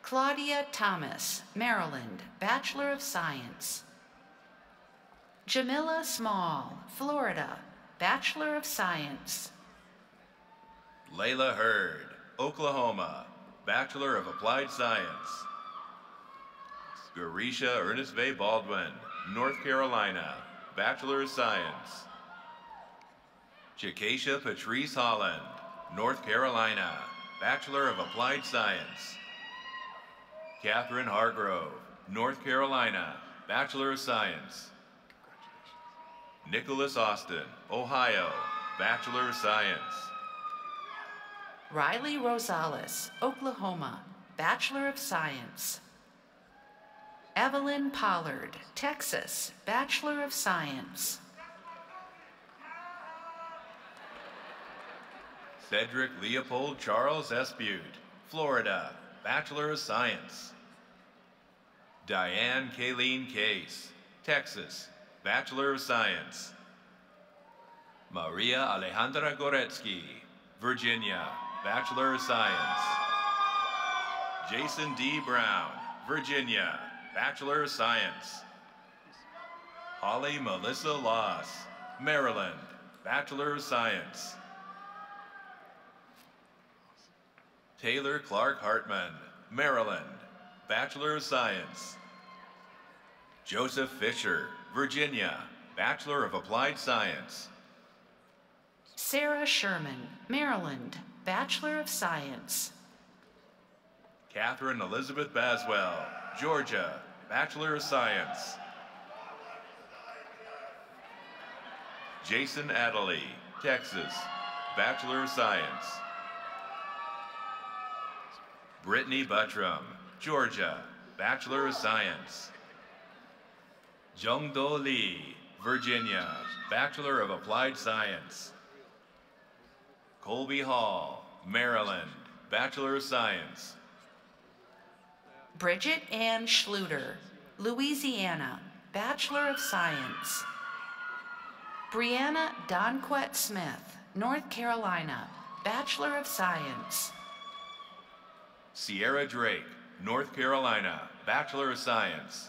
Claudia Thomas, Maryland, Bachelor of Science. Jamila Small, Florida, Bachelor of Science. Layla Hurd, Oklahoma, Bachelor of Applied Science. Garisha Ernest-Vay Baldwin, North Carolina, Bachelor of Science. Jacasha Patrice Holland, North Carolina, Bachelor of Applied Science. Catherine Hargrove, North Carolina, Bachelor of Science. Nicholas Austin, Ohio, Bachelor of Science. Riley Rosales, Oklahoma, Bachelor of Science. Evelyn Pollard, Texas, Bachelor of Science. Cedric Leopold Charles Espute, Florida, Bachelor of Science. Diane Kayleen Case, Texas, Bachelor of Science. Maria Alejandra Goretzky, Virginia, Bachelor of Science. Jason D. Brown, Virginia, Bachelor of Science. Holly Melissa Loss, Maryland, Bachelor of Science. Taylor Clark Hartman, Maryland, Bachelor of Science. Joseph Fisher, Virginia, Bachelor of Applied Science. Sarah Sherman, Maryland, Bachelor of Science. Catherine Elizabeth Baswell, Georgia, Bachelor of Science. Jason Adderley, Texas, Bachelor of Science. Brittany Buttram, Georgia, Bachelor of Science. Jungdo Lee, Virginia, Bachelor of Applied Science. Colby Hall, Maryland, Bachelor of Science. Bridget Ann Schluter, Louisiana, Bachelor of Science. Brianna Donquette Smith, North Carolina, Bachelor of Science. Sierra Drake, North Carolina, Bachelor of Science.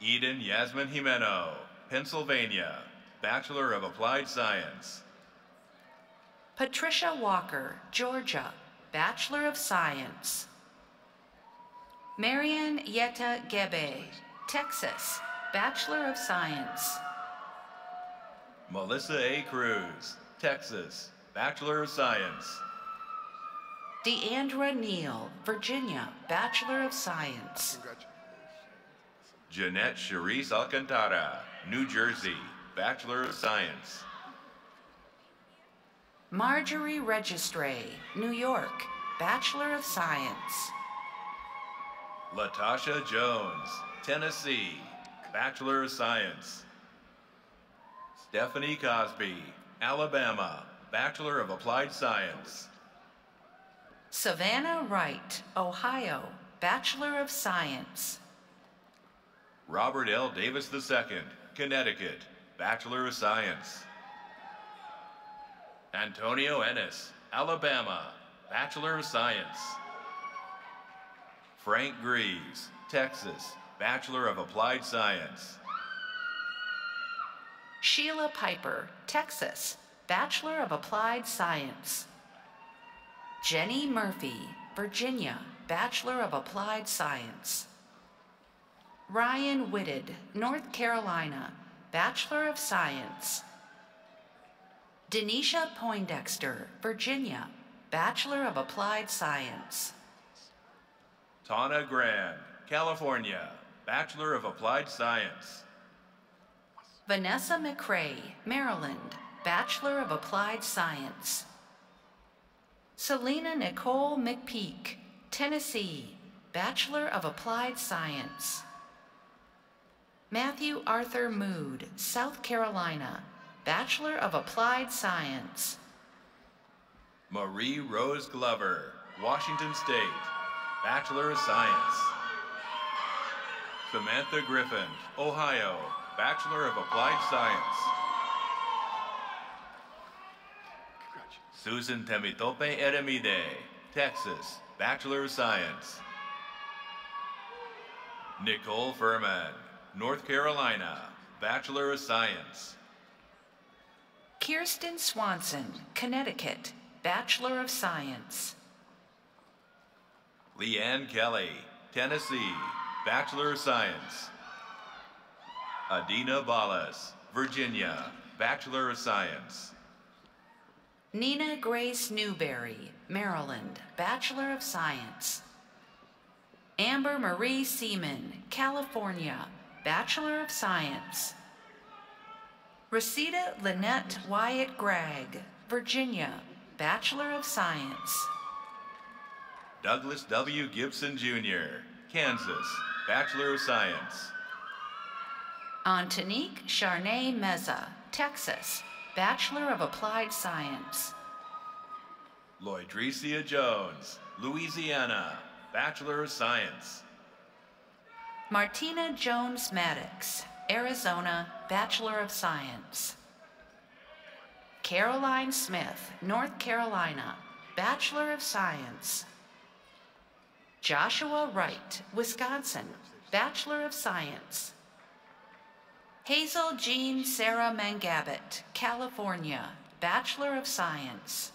Eden Yasmin Jimeno, Pennsylvania, Bachelor of Applied Science. Patricia Walker, Georgia, Bachelor of Science. Marian Yetta Gebe, Texas, Bachelor of Science. Melissa A. Cruz, Texas, Bachelor of Science. Deandra Neal, Virginia, Bachelor of Science. Jeanette Cherise Alcantara, New Jersey, Bachelor of Science. Marjorie Registre, New York, Bachelor of Science. Latasha Jones, Tennessee, Bachelor of Science. Stephanie Cosby, Alabama, Bachelor of Applied Science. Savannah Wright, Ohio, Bachelor of Science. Robert L. Davis II, Connecticut, Bachelor of Science. Antonio Ennis, Alabama, Bachelor of Science. Frank Greaves, Texas, Bachelor of Applied Science. Sheila Piper, Texas, Bachelor of Applied Science. Jenny Murphy, Virginia, Bachelor of Applied Science. Ryan Whitted, North Carolina, Bachelor of Science. Denisha Poindexter, Virginia, Bachelor of Applied Science. Tana Grand, California, Bachelor of Applied Science. Vanessa McCrae, Maryland, Bachelor of Applied Science. Selena Nicole McPeak, Tennessee, Bachelor of Applied Science. Matthew Arthur Mood, South Carolina, Bachelor of Applied Science. Marie Rose Glover, Washington State, Bachelor of Science. Samantha Griffin, Ohio, Bachelor of Applied Science. Susan Temitope Eremide, Texas, Bachelor of Science. Nicole Furman, North Carolina, Bachelor of Science. Kirsten Swanson, Connecticut, Bachelor of Science. Leanne Kelly, Tennessee, Bachelor of Science. Adina Ballas, Virginia, Bachelor of Science. Nina Grace Newberry, Maryland, Bachelor of Science. Amber Marie Seaman, California, Bachelor of Science. Reseda Lynette Wyatt Gregg, Virginia, Bachelor of Science. Douglas W. Gibson, Jr., Kansas, Bachelor of Science. Antonique Charnay Meza, Texas, Bachelor of Applied Science. Loydrecia Jones, Louisiana, Bachelor of Science. Martina Jones Maddox, Arizona, Bachelor of Science. Caroline Smith, North Carolina, Bachelor of Science. Joshua Wright, Wisconsin, Bachelor of Science. Hazel Jean Sarah Mangabbett, California, Bachelor of Science.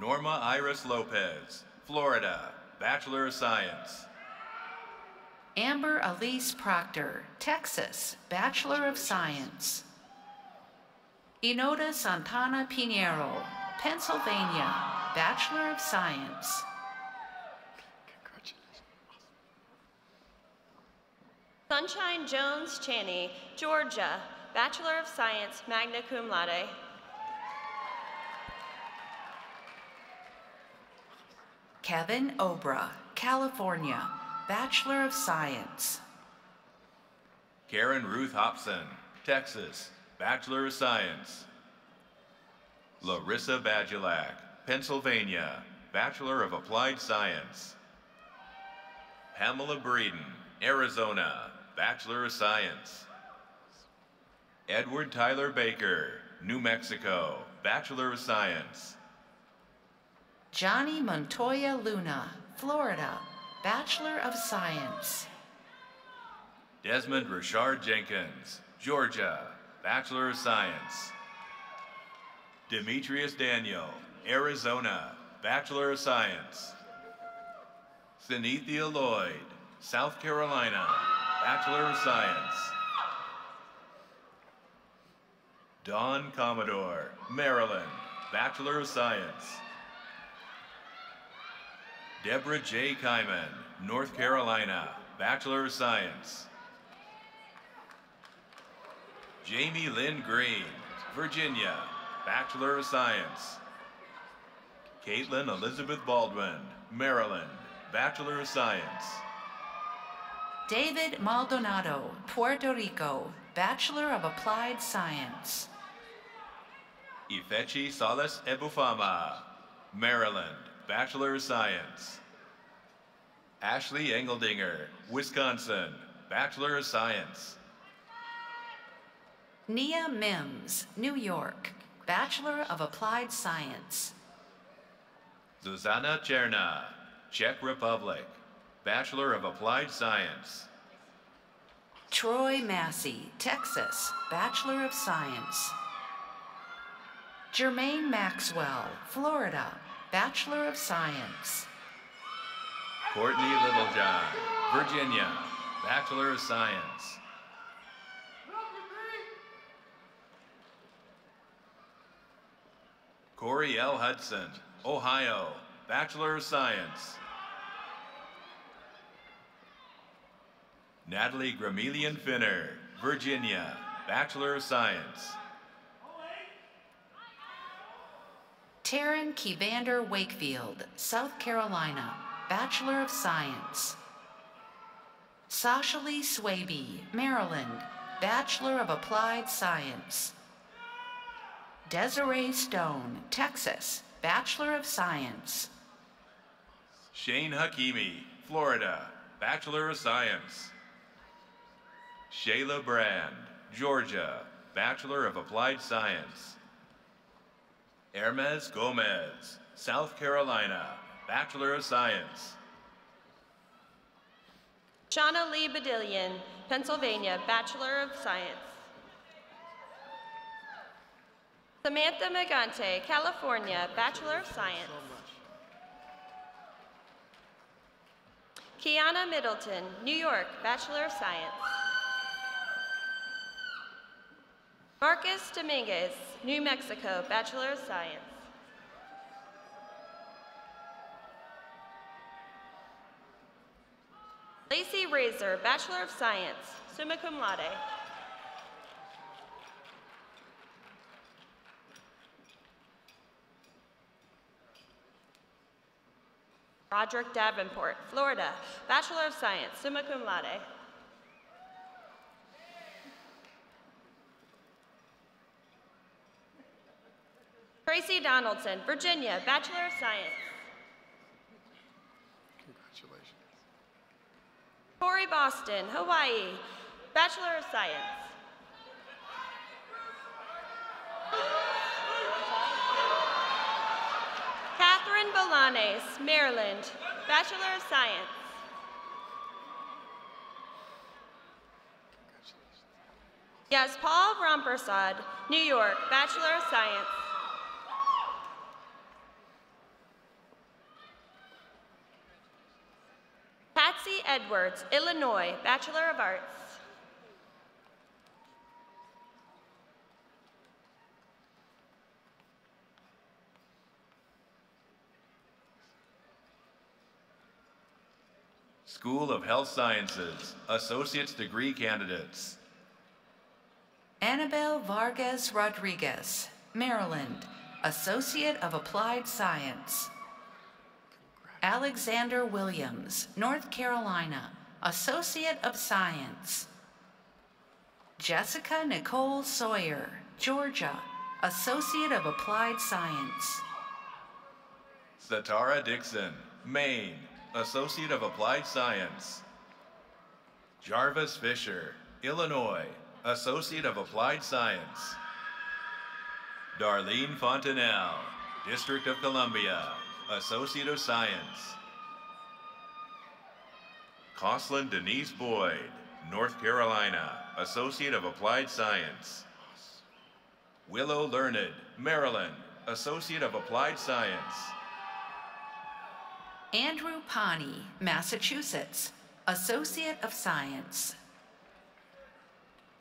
Norma Iris Lopez, Florida, Bachelor of Science. Amber Elise Proctor, Texas, Bachelor of Science. Inoda Santana Pinheiro, Pennsylvania, Bachelor of Science. Sunshine Jones Chaney, Georgia, Bachelor of Science, magna cum laude. Kevin Obra, California, Bachelor of Science. Karen Ruth Hobson, Texas, Bachelor of Science. Larissa Badulak, Pennsylvania, Bachelor of Applied Science. Pamela Breeden, Arizona, Bachelor of Science. Edward Tyler Baker, New Mexico, Bachelor of Science. Johnny Montoya Luna, Florida, Bachelor of Science. Desmond Richard Jenkins, Georgia, Bachelor of Science. Demetrius Daniel, Arizona, Bachelor of Science. Cynthia Lloyd, South Carolina, Bachelor of Science. Don Commodore, Maryland, Bachelor of Science. Deborah J. Kyman, North Carolina, Bachelor of Science. Jamie Lynn Green, Virginia, Bachelor of Science. Caitlin Elizabeth Baldwin, Maryland, Bachelor of Science. David Maldonado, Puerto Rico, Bachelor of Applied Science. Ifechi Salas Ebufama, Maryland, Bachelor of Science. Ashley Engeldinger, Wisconsin, Bachelor of Science. Nia Mims, New York, Bachelor of Applied Science. Zuzana Cherna, Czech Republic, Bachelor of Applied Science. Troy Massey, Texas, Bachelor of Science. Jermaine Maxwell, Florida, Bachelor of Science. Courtney Littlejohn, Virginia, Bachelor of Science. Corey L. Hudson, Ohio, Bachelor of Science. Natalie Gramelian Finner, Virginia, Bachelor of Science. Taryn Kevander Wakefield, South Carolina, Bachelor of Science. Sashali Swaby, Maryland, Bachelor of Applied Science. Desiree Stone, Texas, Bachelor of Science. Shane Hakimi, Florida, Bachelor of Science. Shayla Brand, Georgia, Bachelor of Applied Science. Hermes Gomez, South Carolina, Bachelor of Science. Shauna Lee Bedillion, Pennsylvania, Bachelor of Science. Samantha Magante, California, Bachelor of Science. Kiana Middleton, New York, Bachelor of Science. Marcus Dominguez, New Mexico, Bachelor of Science. Lacey Razor, Bachelor of Science, summa cum laude. Roderick Davenport, Florida, Bachelor of Science, summa cum laude. Tracy Donaldson, Virginia, Bachelor of Science. Congratulations. Corey Boston, Hawaii, Bachelor of Science. Catherine Bolanes, Maryland, Bachelor of Science. Yes, Paul Ramprasad, New York, Bachelor of Science. Patsy Edwards, Illinois, Bachelor of Arts. School of Health Sciences, Associate's Degree Candidates. Annabelle Vargas Rodriguez, Maryland, Associate of Applied Science. Alexander Williams, North Carolina, Associate of Science. Jessica Nicole Sawyer, Georgia, Associate of Applied Science. Satara Dixon, Maine, Associate of Applied Science. Jarvis Fisher, Illinois, Associate of Applied Science. Darlene Fontenelle, District of Columbia, Associate of Science. Coslin Denise Boyd, North Carolina, Associate of Applied Science. Willow Learned, Maryland, Associate of Applied Science. Andrew Pani, Massachusetts, Associate of Science.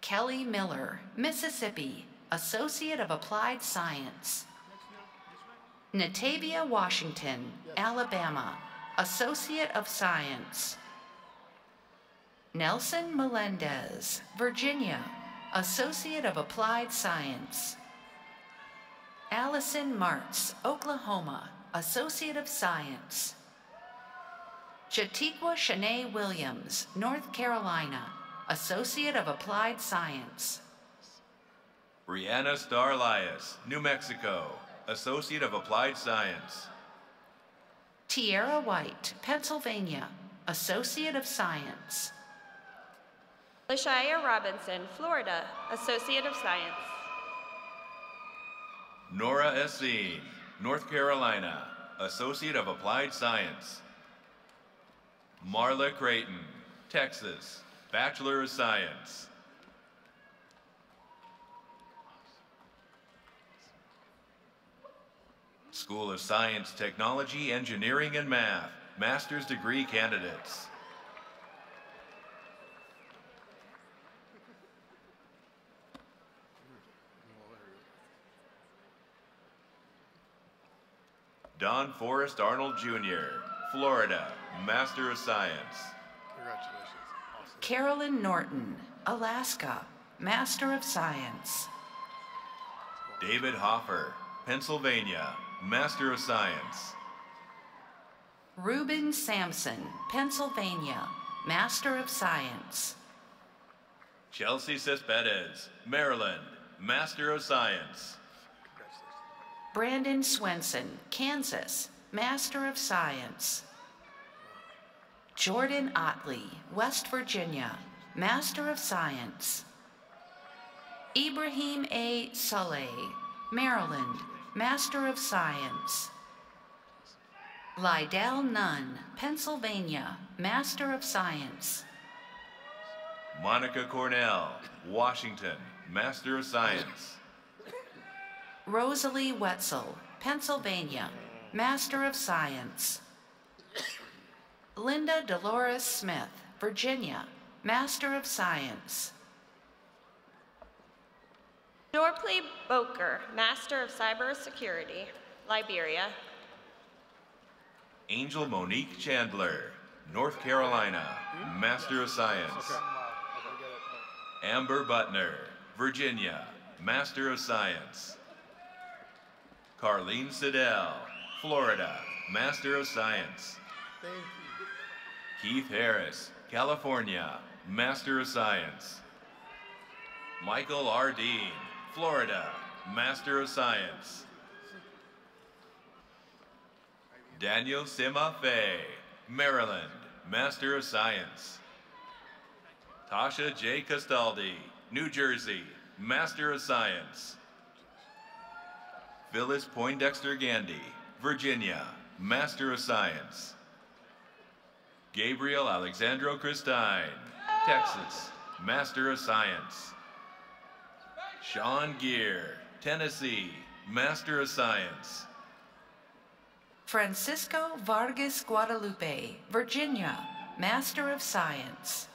Kelly Miller, Mississippi, Associate of Applied Science. Natavia Washington, Alabama, Associate of Science. Nelson Melendez, Virginia, Associate of Applied Science. Allison Martz, Oklahoma, Associate of Science. Chatigua Shanae Williams, North Carolina, Associate of Applied Science. Brianna Starlias, New Mexico, Associate of Applied Science. Tierra White, Pennsylvania, Associate of Science. Lashia Robinson, Florida, Associate of Science. Nora Essin, North Carolina, Associate of Applied Science. Marla Creighton, Texas, Bachelor of Science. School of Science, Technology, Engineering, and Math, Master's Degree Candidates. Don Forrest Arnold, Jr., Florida, Master of Science. Congratulations. Awesome. Carolyn Norton, Alaska, Master of Science. David Hoffer, Pennsylvania, Master of Science. Reuben Sampson, Pennsylvania, Master of Science. Chelsea Cespedes, Maryland, Master of Science. Brandon Swenson, Kansas, Master of Science. Jordan Otley, West Virginia, Master of Science. Ibrahim A. Saleh, Maryland, Master of Science. Lydell Nunn, Pennsylvania, Master of Science. Monica Cornell, Washington, Master of Science. Rosalie Wetzel, Pennsylvania, Master of Science. Linda Dolores Smith, Virginia, Master of Science. Dorpley Boker, Master of Cybersecurity, Liberia. Angel Monique Chandler, North Carolina, Master of Science. Amber Butner, Virginia, Master of Science. Carlene Siddell, Florida, Master of Science. Keith Harris, California, Master of Science. Michael R. Dean, Florida, Master of Science. Daniel Sima Fay, Maryland, Master of Science. Tasha J. Castaldi, New Jersey, Master of Science. Phyllis Poindexter Gandy, Virginia, Master of Science. Gabriel Alexandro Christine, Texas, Master of Science. Sean Gear, Tennessee, Master of Science. Francisco Vargas Guadalupe, Virginia, Master of Science.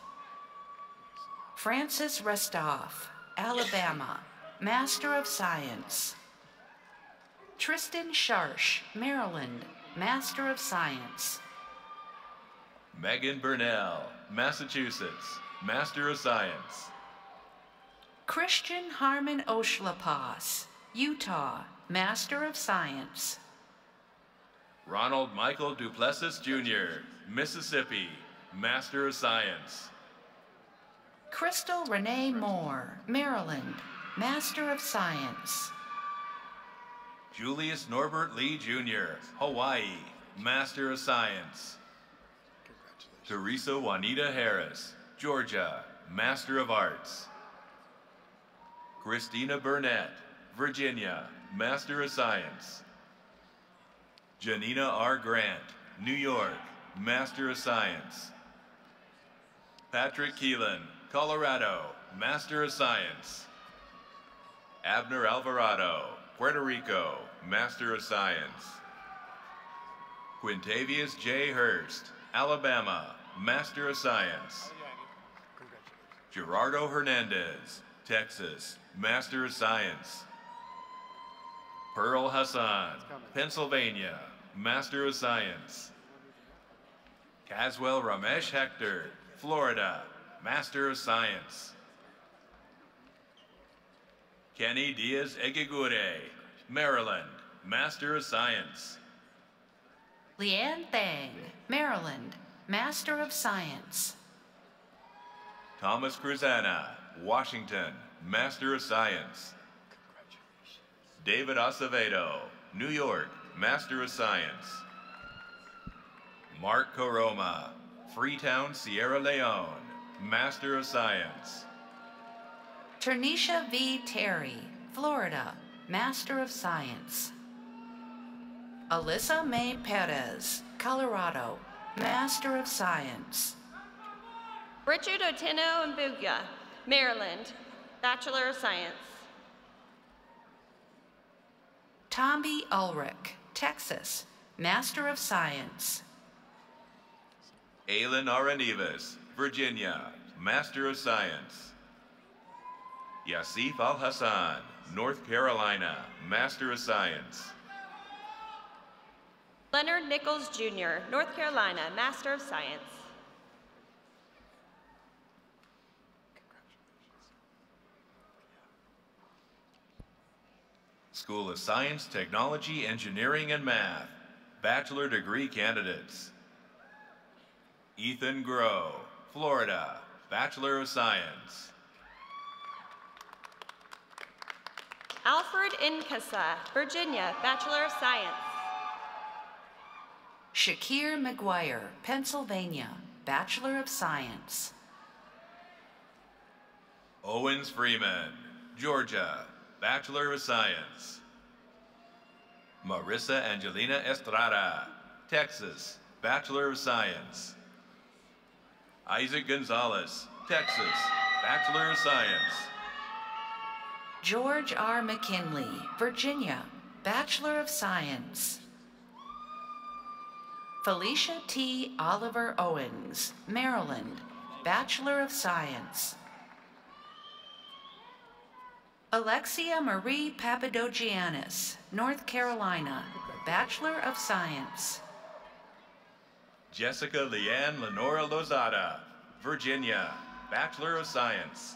Francis Restoff, Alabama, Master of Science. Tristan Sharsh, Maryland, Master of Science. Megan Burnell, Massachusetts, Master of Science. Christian Harmon Oshlapas, Utah, Master of Science. Ronald Michael Duplessis Jr., Mississippi, Master of Science. Crystal Renee Moore, Maryland, Master of Science. Julius Norbert Lee Jr., Hawaii, Master of Science. Teresa Juanita Harris, Georgia, Master of Arts. Christina Burnett, Virginia, Master of Science. Janina R. Grant, New York, Master of Science. Patrick Keelan, Colorado, Master of Science. Abner Alvarado, Puerto Rico, Master of Science. Quintavious J. Hurst, Alabama, Master of Science. Gerardo Hernandez, Texas, Master of Science. Pearl Hassan, Pennsylvania, Master of Science. Caswell Ramesh Hector, Florida, Master of Science. Kenny Diaz Egigure, Maryland, Master of Science. Leanne Thang, Maryland, Master of Science. Thomas Cruzana, Washington, Master of Science. David Acevedo, New York, Master of Science. Mark Coroma, Freetown, Sierra Leone, Master of Science. Ternisha V. Terry, Florida, Master of Science. Alyssa Mae Perez, Colorado, Master of Science. Richard Otino Mbuga, Maryland, Bachelor of Science. Tomby Ulrich, Texas, Master of Science. Aylin Aranivas, Virginia, Master of Science. Yasif Al-Hassan, North Carolina, Master of Science. Leonard Nichols Jr., North Carolina, Master of Science. School of Science, Technology, Engineering, and Math, Bachelor Degree Candidates. Ethan Grove, Florida, Bachelor of Science. Alfred Inkasa, Virginia, Bachelor of Science. Shakir McGuire, Pennsylvania, Bachelor of Science. Owens Freeman, Georgia, Bachelor of Science. Marissa Angelina Estrada, Texas, Bachelor of Science. Isaac Gonzalez, Texas, Bachelor of Science. George R. McKinley, Virginia, Bachelor of Science. Felicia T. Oliver Owens, Maryland, Bachelor of Science. Alexia Marie Papadogiannis, North Carolina, Bachelor of Science. Jessica Leanne Lenora Lozada, Virginia, Bachelor of Science.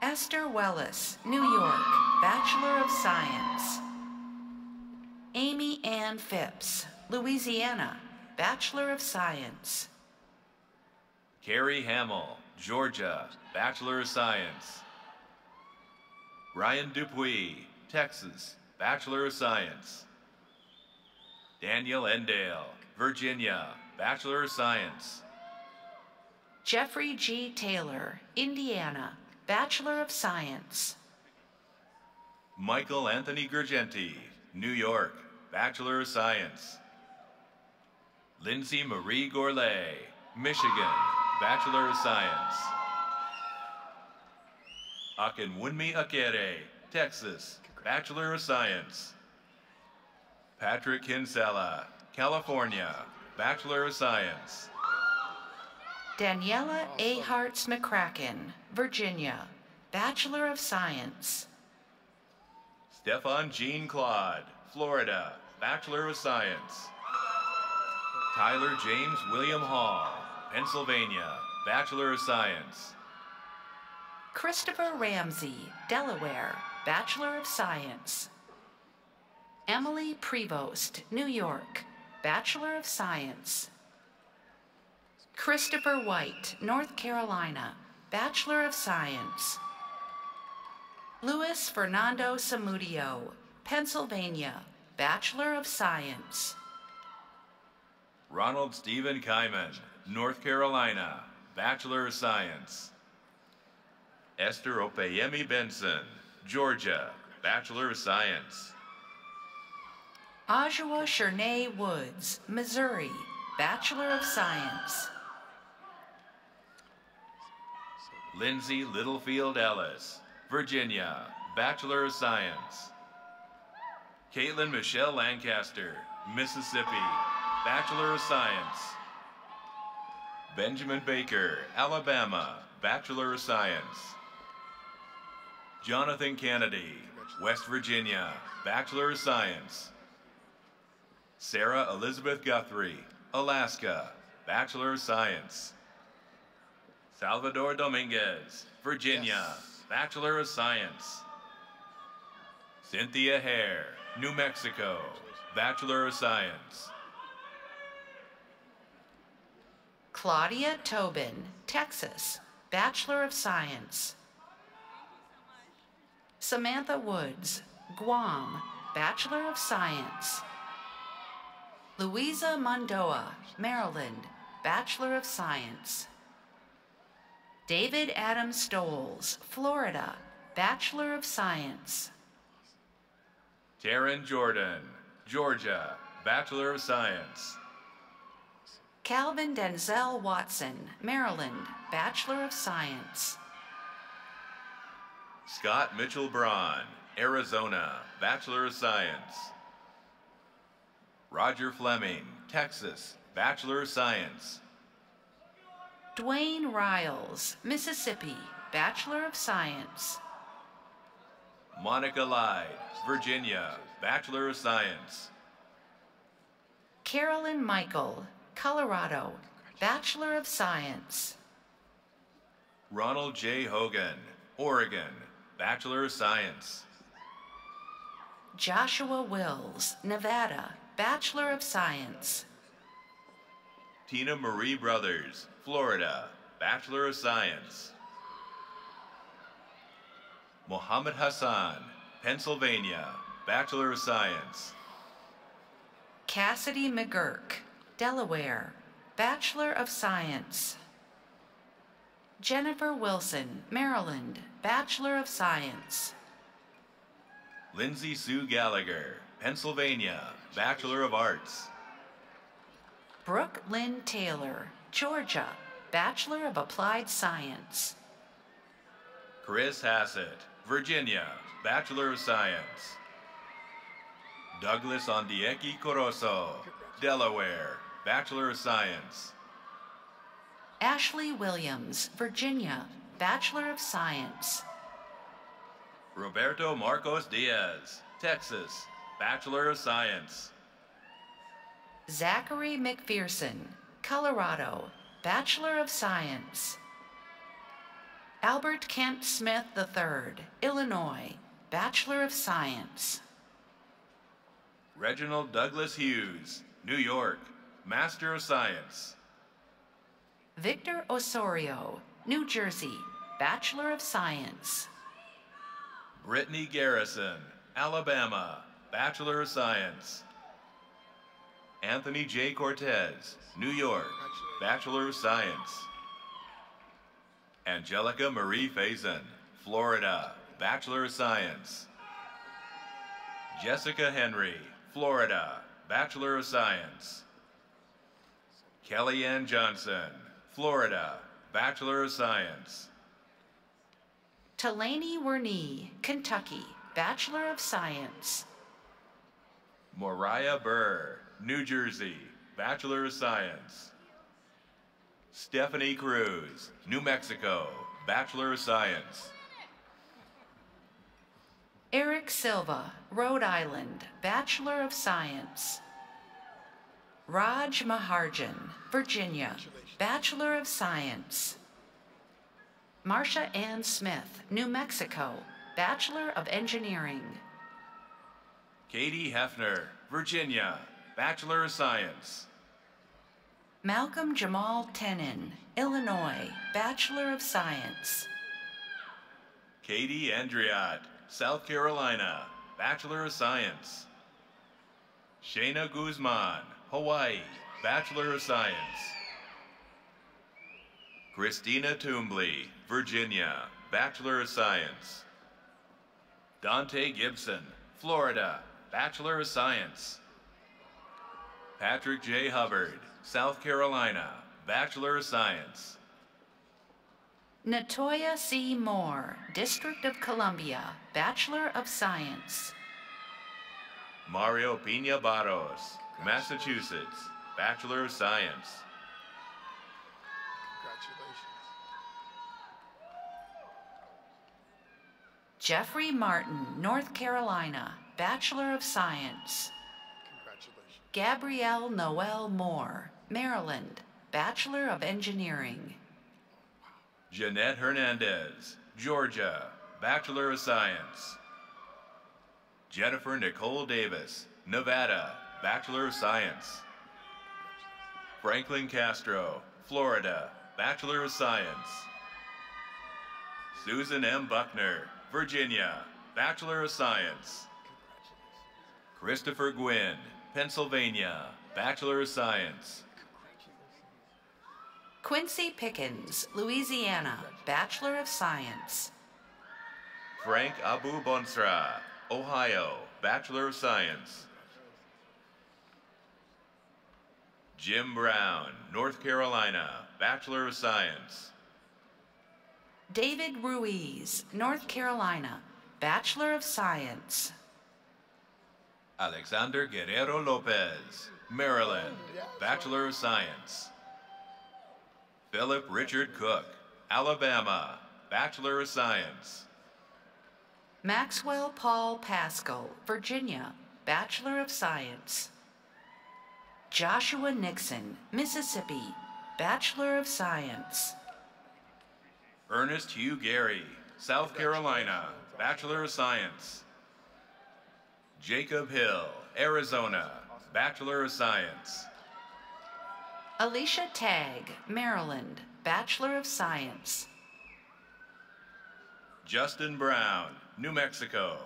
Esther Wellis, New York, Bachelor of Science. Amy Ann Phipps, Louisiana, Bachelor of Science. Carrie Hamill, Georgia, Bachelor of Science. Ryan Dupuy, Texas, Bachelor of Science. Daniel Endale, Virginia, Bachelor of Science. Jeffrey G. Taylor, Indiana, Bachelor of Science. Michael Anthony Girgenti, New York, Bachelor of Science. Lindsay Marie Gourlay, Michigan, Bachelor of Science. Akinwunmi Akere, Texas, Bachelor of Science. Patrick Kinsella, California, Bachelor of Science. Daniela A. Hartz McCracken, Virginia, Bachelor of Science. Stefan Jean Claude, Florida, Bachelor of Science. Tyler James William Hall, Pennsylvania, Bachelor of Science. Christopher Ramsey, Delaware, Bachelor of Science. Emily Prevost, New York, Bachelor of Science. Christopher White, North Carolina, Bachelor of Science. Luis Fernando Zamudio, Pennsylvania, Bachelor of Science. Ronald Stephen Kyman, North Carolina, Bachelor of Science. Esther Opeyemi Benson, Georgia, Bachelor of Science. Ajua Shernay Woods, Missouri, Bachelor of Science. Lindsay Littlefield Ellis, Virginia, Bachelor of Science. Caitlin Michelle Lancaster, Mississippi, Bachelor of Science. Benjamin Baker, Alabama, Bachelor of Science. Jonathan Kennedy, West Virginia, Bachelor of Science. Sarah Elizabeth Guthrie, Alaska, Bachelor of Science. Salvador Dominguez, Virginia, yes, Bachelor of Science. Cynthia Hare, New Mexico, Bachelor of Science. Claudia Tobin, Texas, Bachelor of Science. Samantha Woods, Guam, Bachelor of Science. Louisa Mondoa, Maryland, Bachelor of Science. David Adam Stoles, Florida, Bachelor of Science. Taryn Jordan, Georgia, Bachelor of Science. Calvin Denzel Watson, Maryland, Bachelor of Science. Scott Mitchell Braun, Arizona, Bachelor of Science. Roger Fleming, Texas, Bachelor of Science. Dwayne Riles, Mississippi, Bachelor of Science. Monica Lyde, Virginia, Bachelor of Science. Carolyn Michael, Colorado, Bachelor of Science. Ronald J. Hogan, Oregon, Bachelor of Science. Joshua Wills, Nevada, Bachelor of Science. Tina Marie Brothers, Florida, Bachelor of Science. Mohammed Hassan, Pennsylvania, Bachelor of Science. Cassidy McGurk, Delaware, Bachelor of Science. Jennifer Wilson, Maryland, Bachelor of Science. Lindsay Sue Gallagher, Pennsylvania, Bachelor of Arts. Brooke Lynn Taylor, Georgia, Bachelor of Applied Science. Chris Hassett, Virginia, Bachelor of Science. Douglas Ondieki Corozo, Delaware, Bachelor of Science. Ashley Williams, Virginia, Bachelor of Science. Roberto Marcos Diaz, Texas, Bachelor of Science. Zachary McPherson, Colorado, Bachelor of Science. Albert Kent Smith III, Illinois, Bachelor of Science. Reginald Douglas Hughes, New York, Master of Science. Victor Osorio, New Jersey, Bachelor of Science. Brittany Garrison, Alabama, Bachelor of Science. Anthony J. Cortez, New York, Bachelor of Science. Angelica Marie Faison, Florida, Bachelor of Science. Jessica Henry, Florida, Bachelor of Science. Kellyanne Johnson, Florida, Bachelor of Science. Tulaney Wernee, Kentucky, Bachelor of Science. Moriah Burr, New Jersey, Bachelor of Science. Stephanie Cruz, New Mexico, Bachelor of Science. Eric Silva, Rhode Island, Bachelor of Science. Raj Maharjan, Virginia, Bachelor of Science. Marsha Ann Smith, New Mexico, Bachelor of Engineering. Katie Hefner, Virginia, Bachelor of Science. Malcolm Jamal Tenen, Illinois, Bachelor of Science. Katie Andriot, South Carolina, Bachelor of Science. Shayna Guzman, Hawaii, Bachelor of Science. Christina Toombly, Virginia, Bachelor of Science. Dante Gibson, Florida, Bachelor of Science. Patrick J. Hubbard, South Carolina, Bachelor of Science. Natoya C. Moore, District of Columbia, Bachelor of Science. Mario Pina Barros, Massachusetts, Bachelor of Science. Congratulations. Jeffrey Martin, North Carolina, Bachelor of Science. Gabrielle Noel Moore, Maryland, Bachelor of Engineering. Jeanette Hernandez, Georgia, Bachelor of Science. Jennifer Nicole Davis, Nevada, Bachelor of Science. Franklin Castro, Florida, Bachelor of Science. Susan M. Buckner, Virginia, Bachelor of Science. Christopher Gwynn, Pennsylvania, Bachelor of Science. Quincy Pickens, Louisiana, Bachelor of Science. Frank Abu-Bonsra, Ohio, Bachelor of Science. Jim Brown, North Carolina, Bachelor of Science. David Ruiz, North Carolina, Bachelor of Science. Alexander Guerrero Lopez, Maryland, Bachelor of Science. Philip Richard Cook, Alabama, Bachelor of Science. Maxwell Paul Pascal, Virginia, Bachelor of Science. Joshua Nixon, Mississippi, Bachelor of Science. Ernest Hugh Gary, South Carolina, Bachelor of Science. Jacob Hill, Arizona, Bachelor of Science. Alicia Tagg, Maryland, Bachelor of Science. Justin Brown, New Mexico,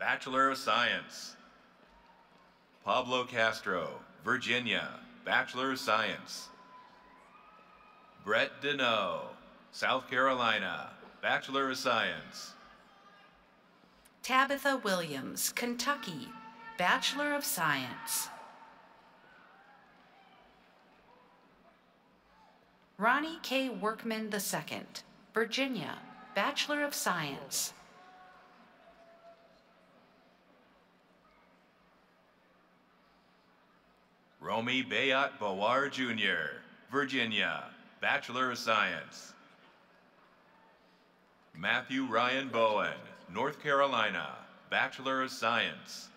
Bachelor of Science. Pablo Castro, Virginia, Bachelor of Science. Brett Deneau, South Carolina, Bachelor of Science. Tabitha Williams, Kentucky, Bachelor of Science. Ronnie K. Workman II, Virginia, Bachelor of Science. Romy Bayat Bawar Jr., Virginia, Bachelor of Science. Matthew Ryan Bowen, North Carolina, Bachelor of Science.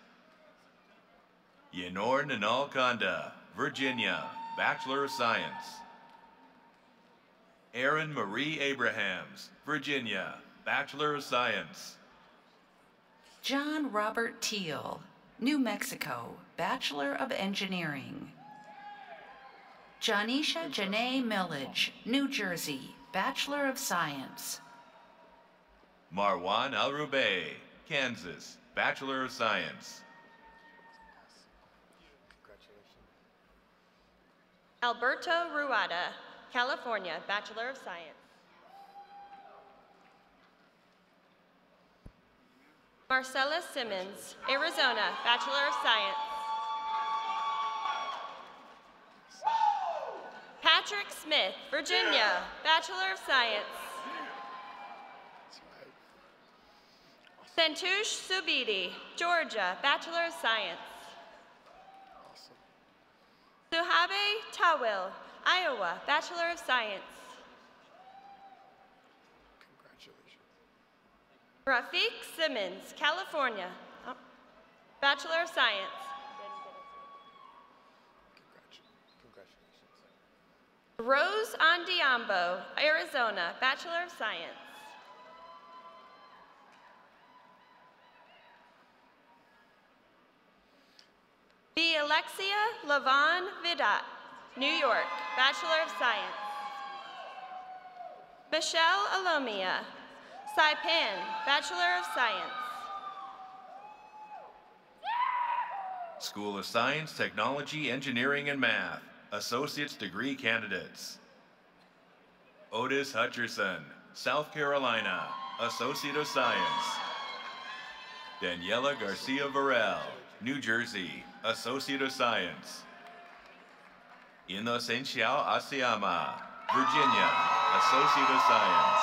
Yenor Nanal Konda, Virginia, Bachelor of Science. Erin Marie Abrahams, Virginia, Bachelor of Science. John Robert Teal, New Mexico, Bachelor of Engineering. Jonisha Janae Millage, New Jersey, Bachelor of Science. Marwan Al-Rubey, Kansas, Bachelor of Science. Alberto Ruada, California, Bachelor of Science. Marcella Simmons, Arizona, Bachelor of Science. Patrick Smith, Virginia, Bachelor of Science. Santosh Subedi, Georgia, Bachelor of Science. Suhabe Tawil, Iowa, Bachelor of Science. Rafiq Simmons, California, Bachelor of Science. Congratulations. Rose Andiambo, Arizona, Bachelor of Science. B. Alexia Lavon Vidat, New York, Bachelor of Science. Michelle Alomia, Saipan, Bachelor of Science. School of Science, Technology, Engineering, and Math, Associate's Degree Candidates. Otis Hutcherson, South Carolina, Associate of Science. Daniela Garcia Varell, New Jersey, Associate of Science. Inocencio Asiyama, Virginia, Associate of Science.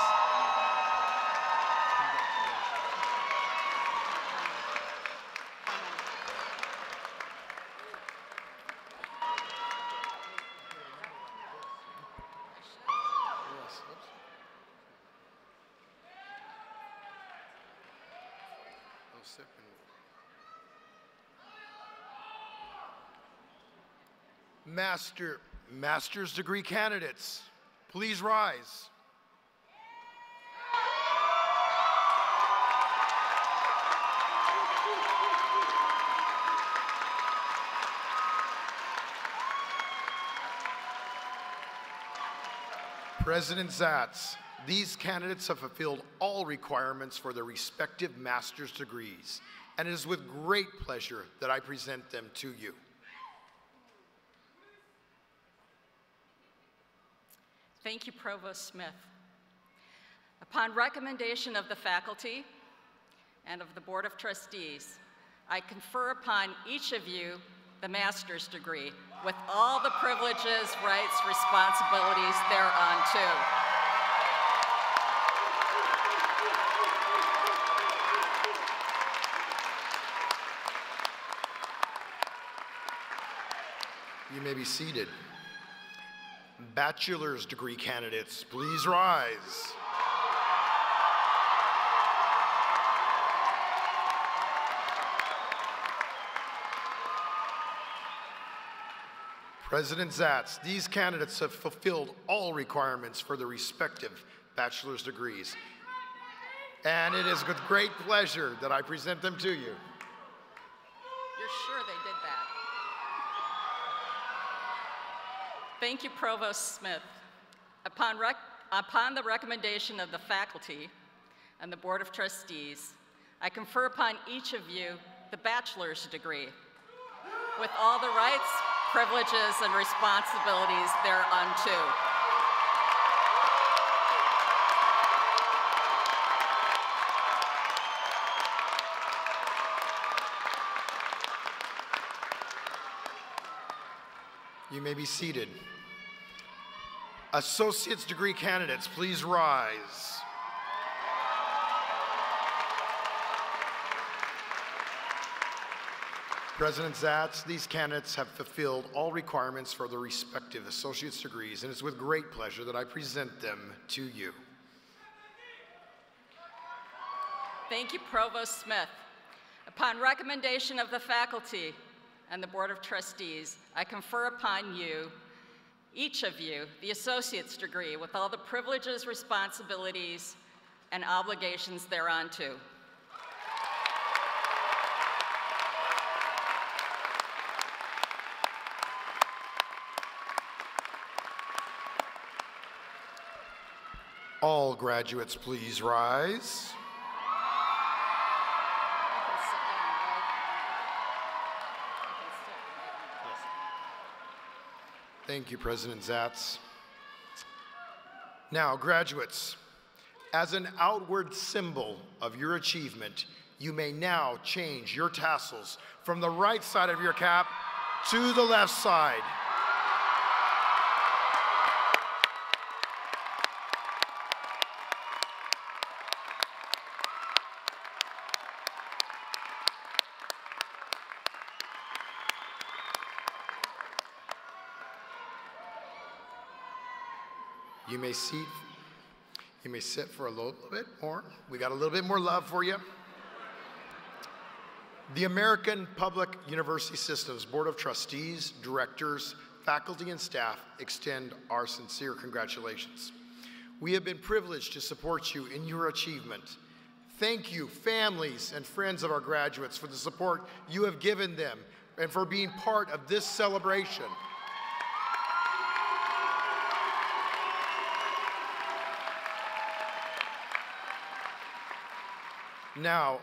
Master's degree candidates, please rise. President Zatz, these candidates have fulfilled all requirements for their respective master's degrees, and it is with great pleasure that I present them to you. Thank you, Provost Smith. Upon recommendation of the faculty and of the Board of Trustees, I confer upon each of you the master's degree with all the privileges, rights, responsibilities thereunto. You may be seated. Bachelor's degree candidates, please rise. President Zatz, these candidates have fulfilled all requirements for their respective bachelor's degrees, and it is with great pleasure that I present them to you. Thank you, Provost Smith. Upon the recommendation of the faculty and the Board of Trustees, I confer upon each of you the bachelor's degree with all the rights, privileges, and responsibilities thereunto. You may be seated. Associate's degree candidates, please rise. President Zatz, these candidates have fulfilled all requirements for their respective associate's degrees, and it's with great pleasure that I present them to you. Thank you, Provost Smith. Upon recommendation of the faculty and the Board of Trustees, I confer upon you, each of you, the associate's degree with all the privileges, responsibilities, and obligations thereunto. All graduates, please rise. Thank you, President Zatz. Now, graduates, as an outward symbol of your achievement, you may now change your tassels from the right side of your cap to the left side. You may sit for a little bit more. We got a little bit more love for you. The American Public University System's Board of Trustees, directors, faculty, and staff extend our sincere congratulations. We have been privileged to support you in your achievement. Thank you, families and friends of our graduates, for the support you have given them and for being part of this celebration. Now,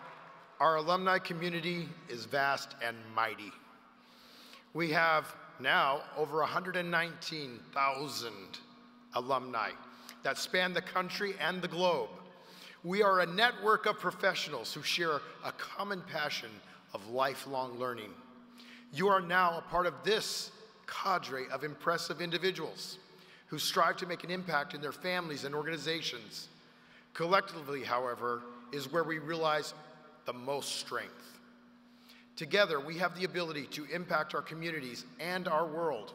our alumni community is vast and mighty. We have now over 119,000 alumni that span the country and the globe. We are a network of professionals who share a common passion of lifelong learning. You are now a part of this cadre of impressive individuals who strive to make an impact in their families and organizations. Collectively, however, is where we realize the most strength. Together, we have the ability to impact our communities and our world.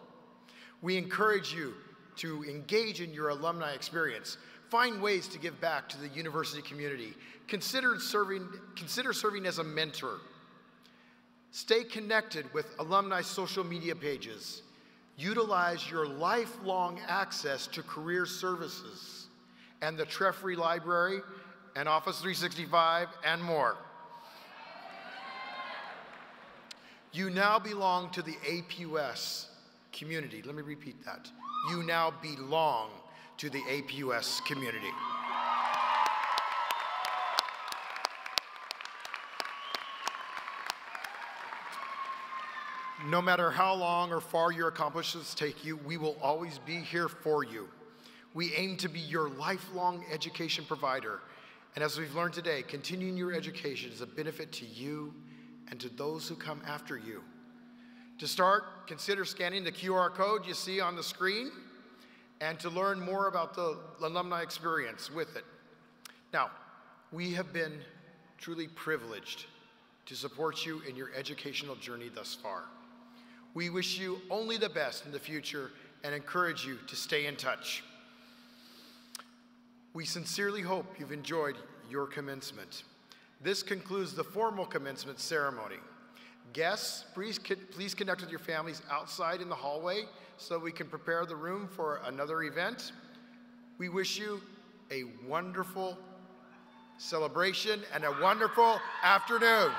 We encourage you to engage in your alumni experience. Find ways to give back to the university community. Consider serving as a mentor. Stay connected with alumni social media pages. Utilize your lifelong access to career services and the Trefry Library and Office 365, and more. You now belong to the APUS community. Let me repeat that. You now belong to the APUS community. No matter how long or far your accomplishments take you, we will always be here for you. We aim to be your lifelong education provider. And as we've learned today, continuing your education is a benefit to you and to those who come after you. To start, consider scanning the QR code you see on the screen and to learn more about the alumni experience with it. Now, we have been truly privileged to support you in your educational journey thus far. We wish you only the best in the future and encourage you to stay in touch. We sincerely hope you've enjoyed your commencement. This concludes the formal commencement ceremony. Guests, please connect with your families outside in the hallway so we can prepare the room for another event. We wish you a wonderful celebration and a wonderful afternoon.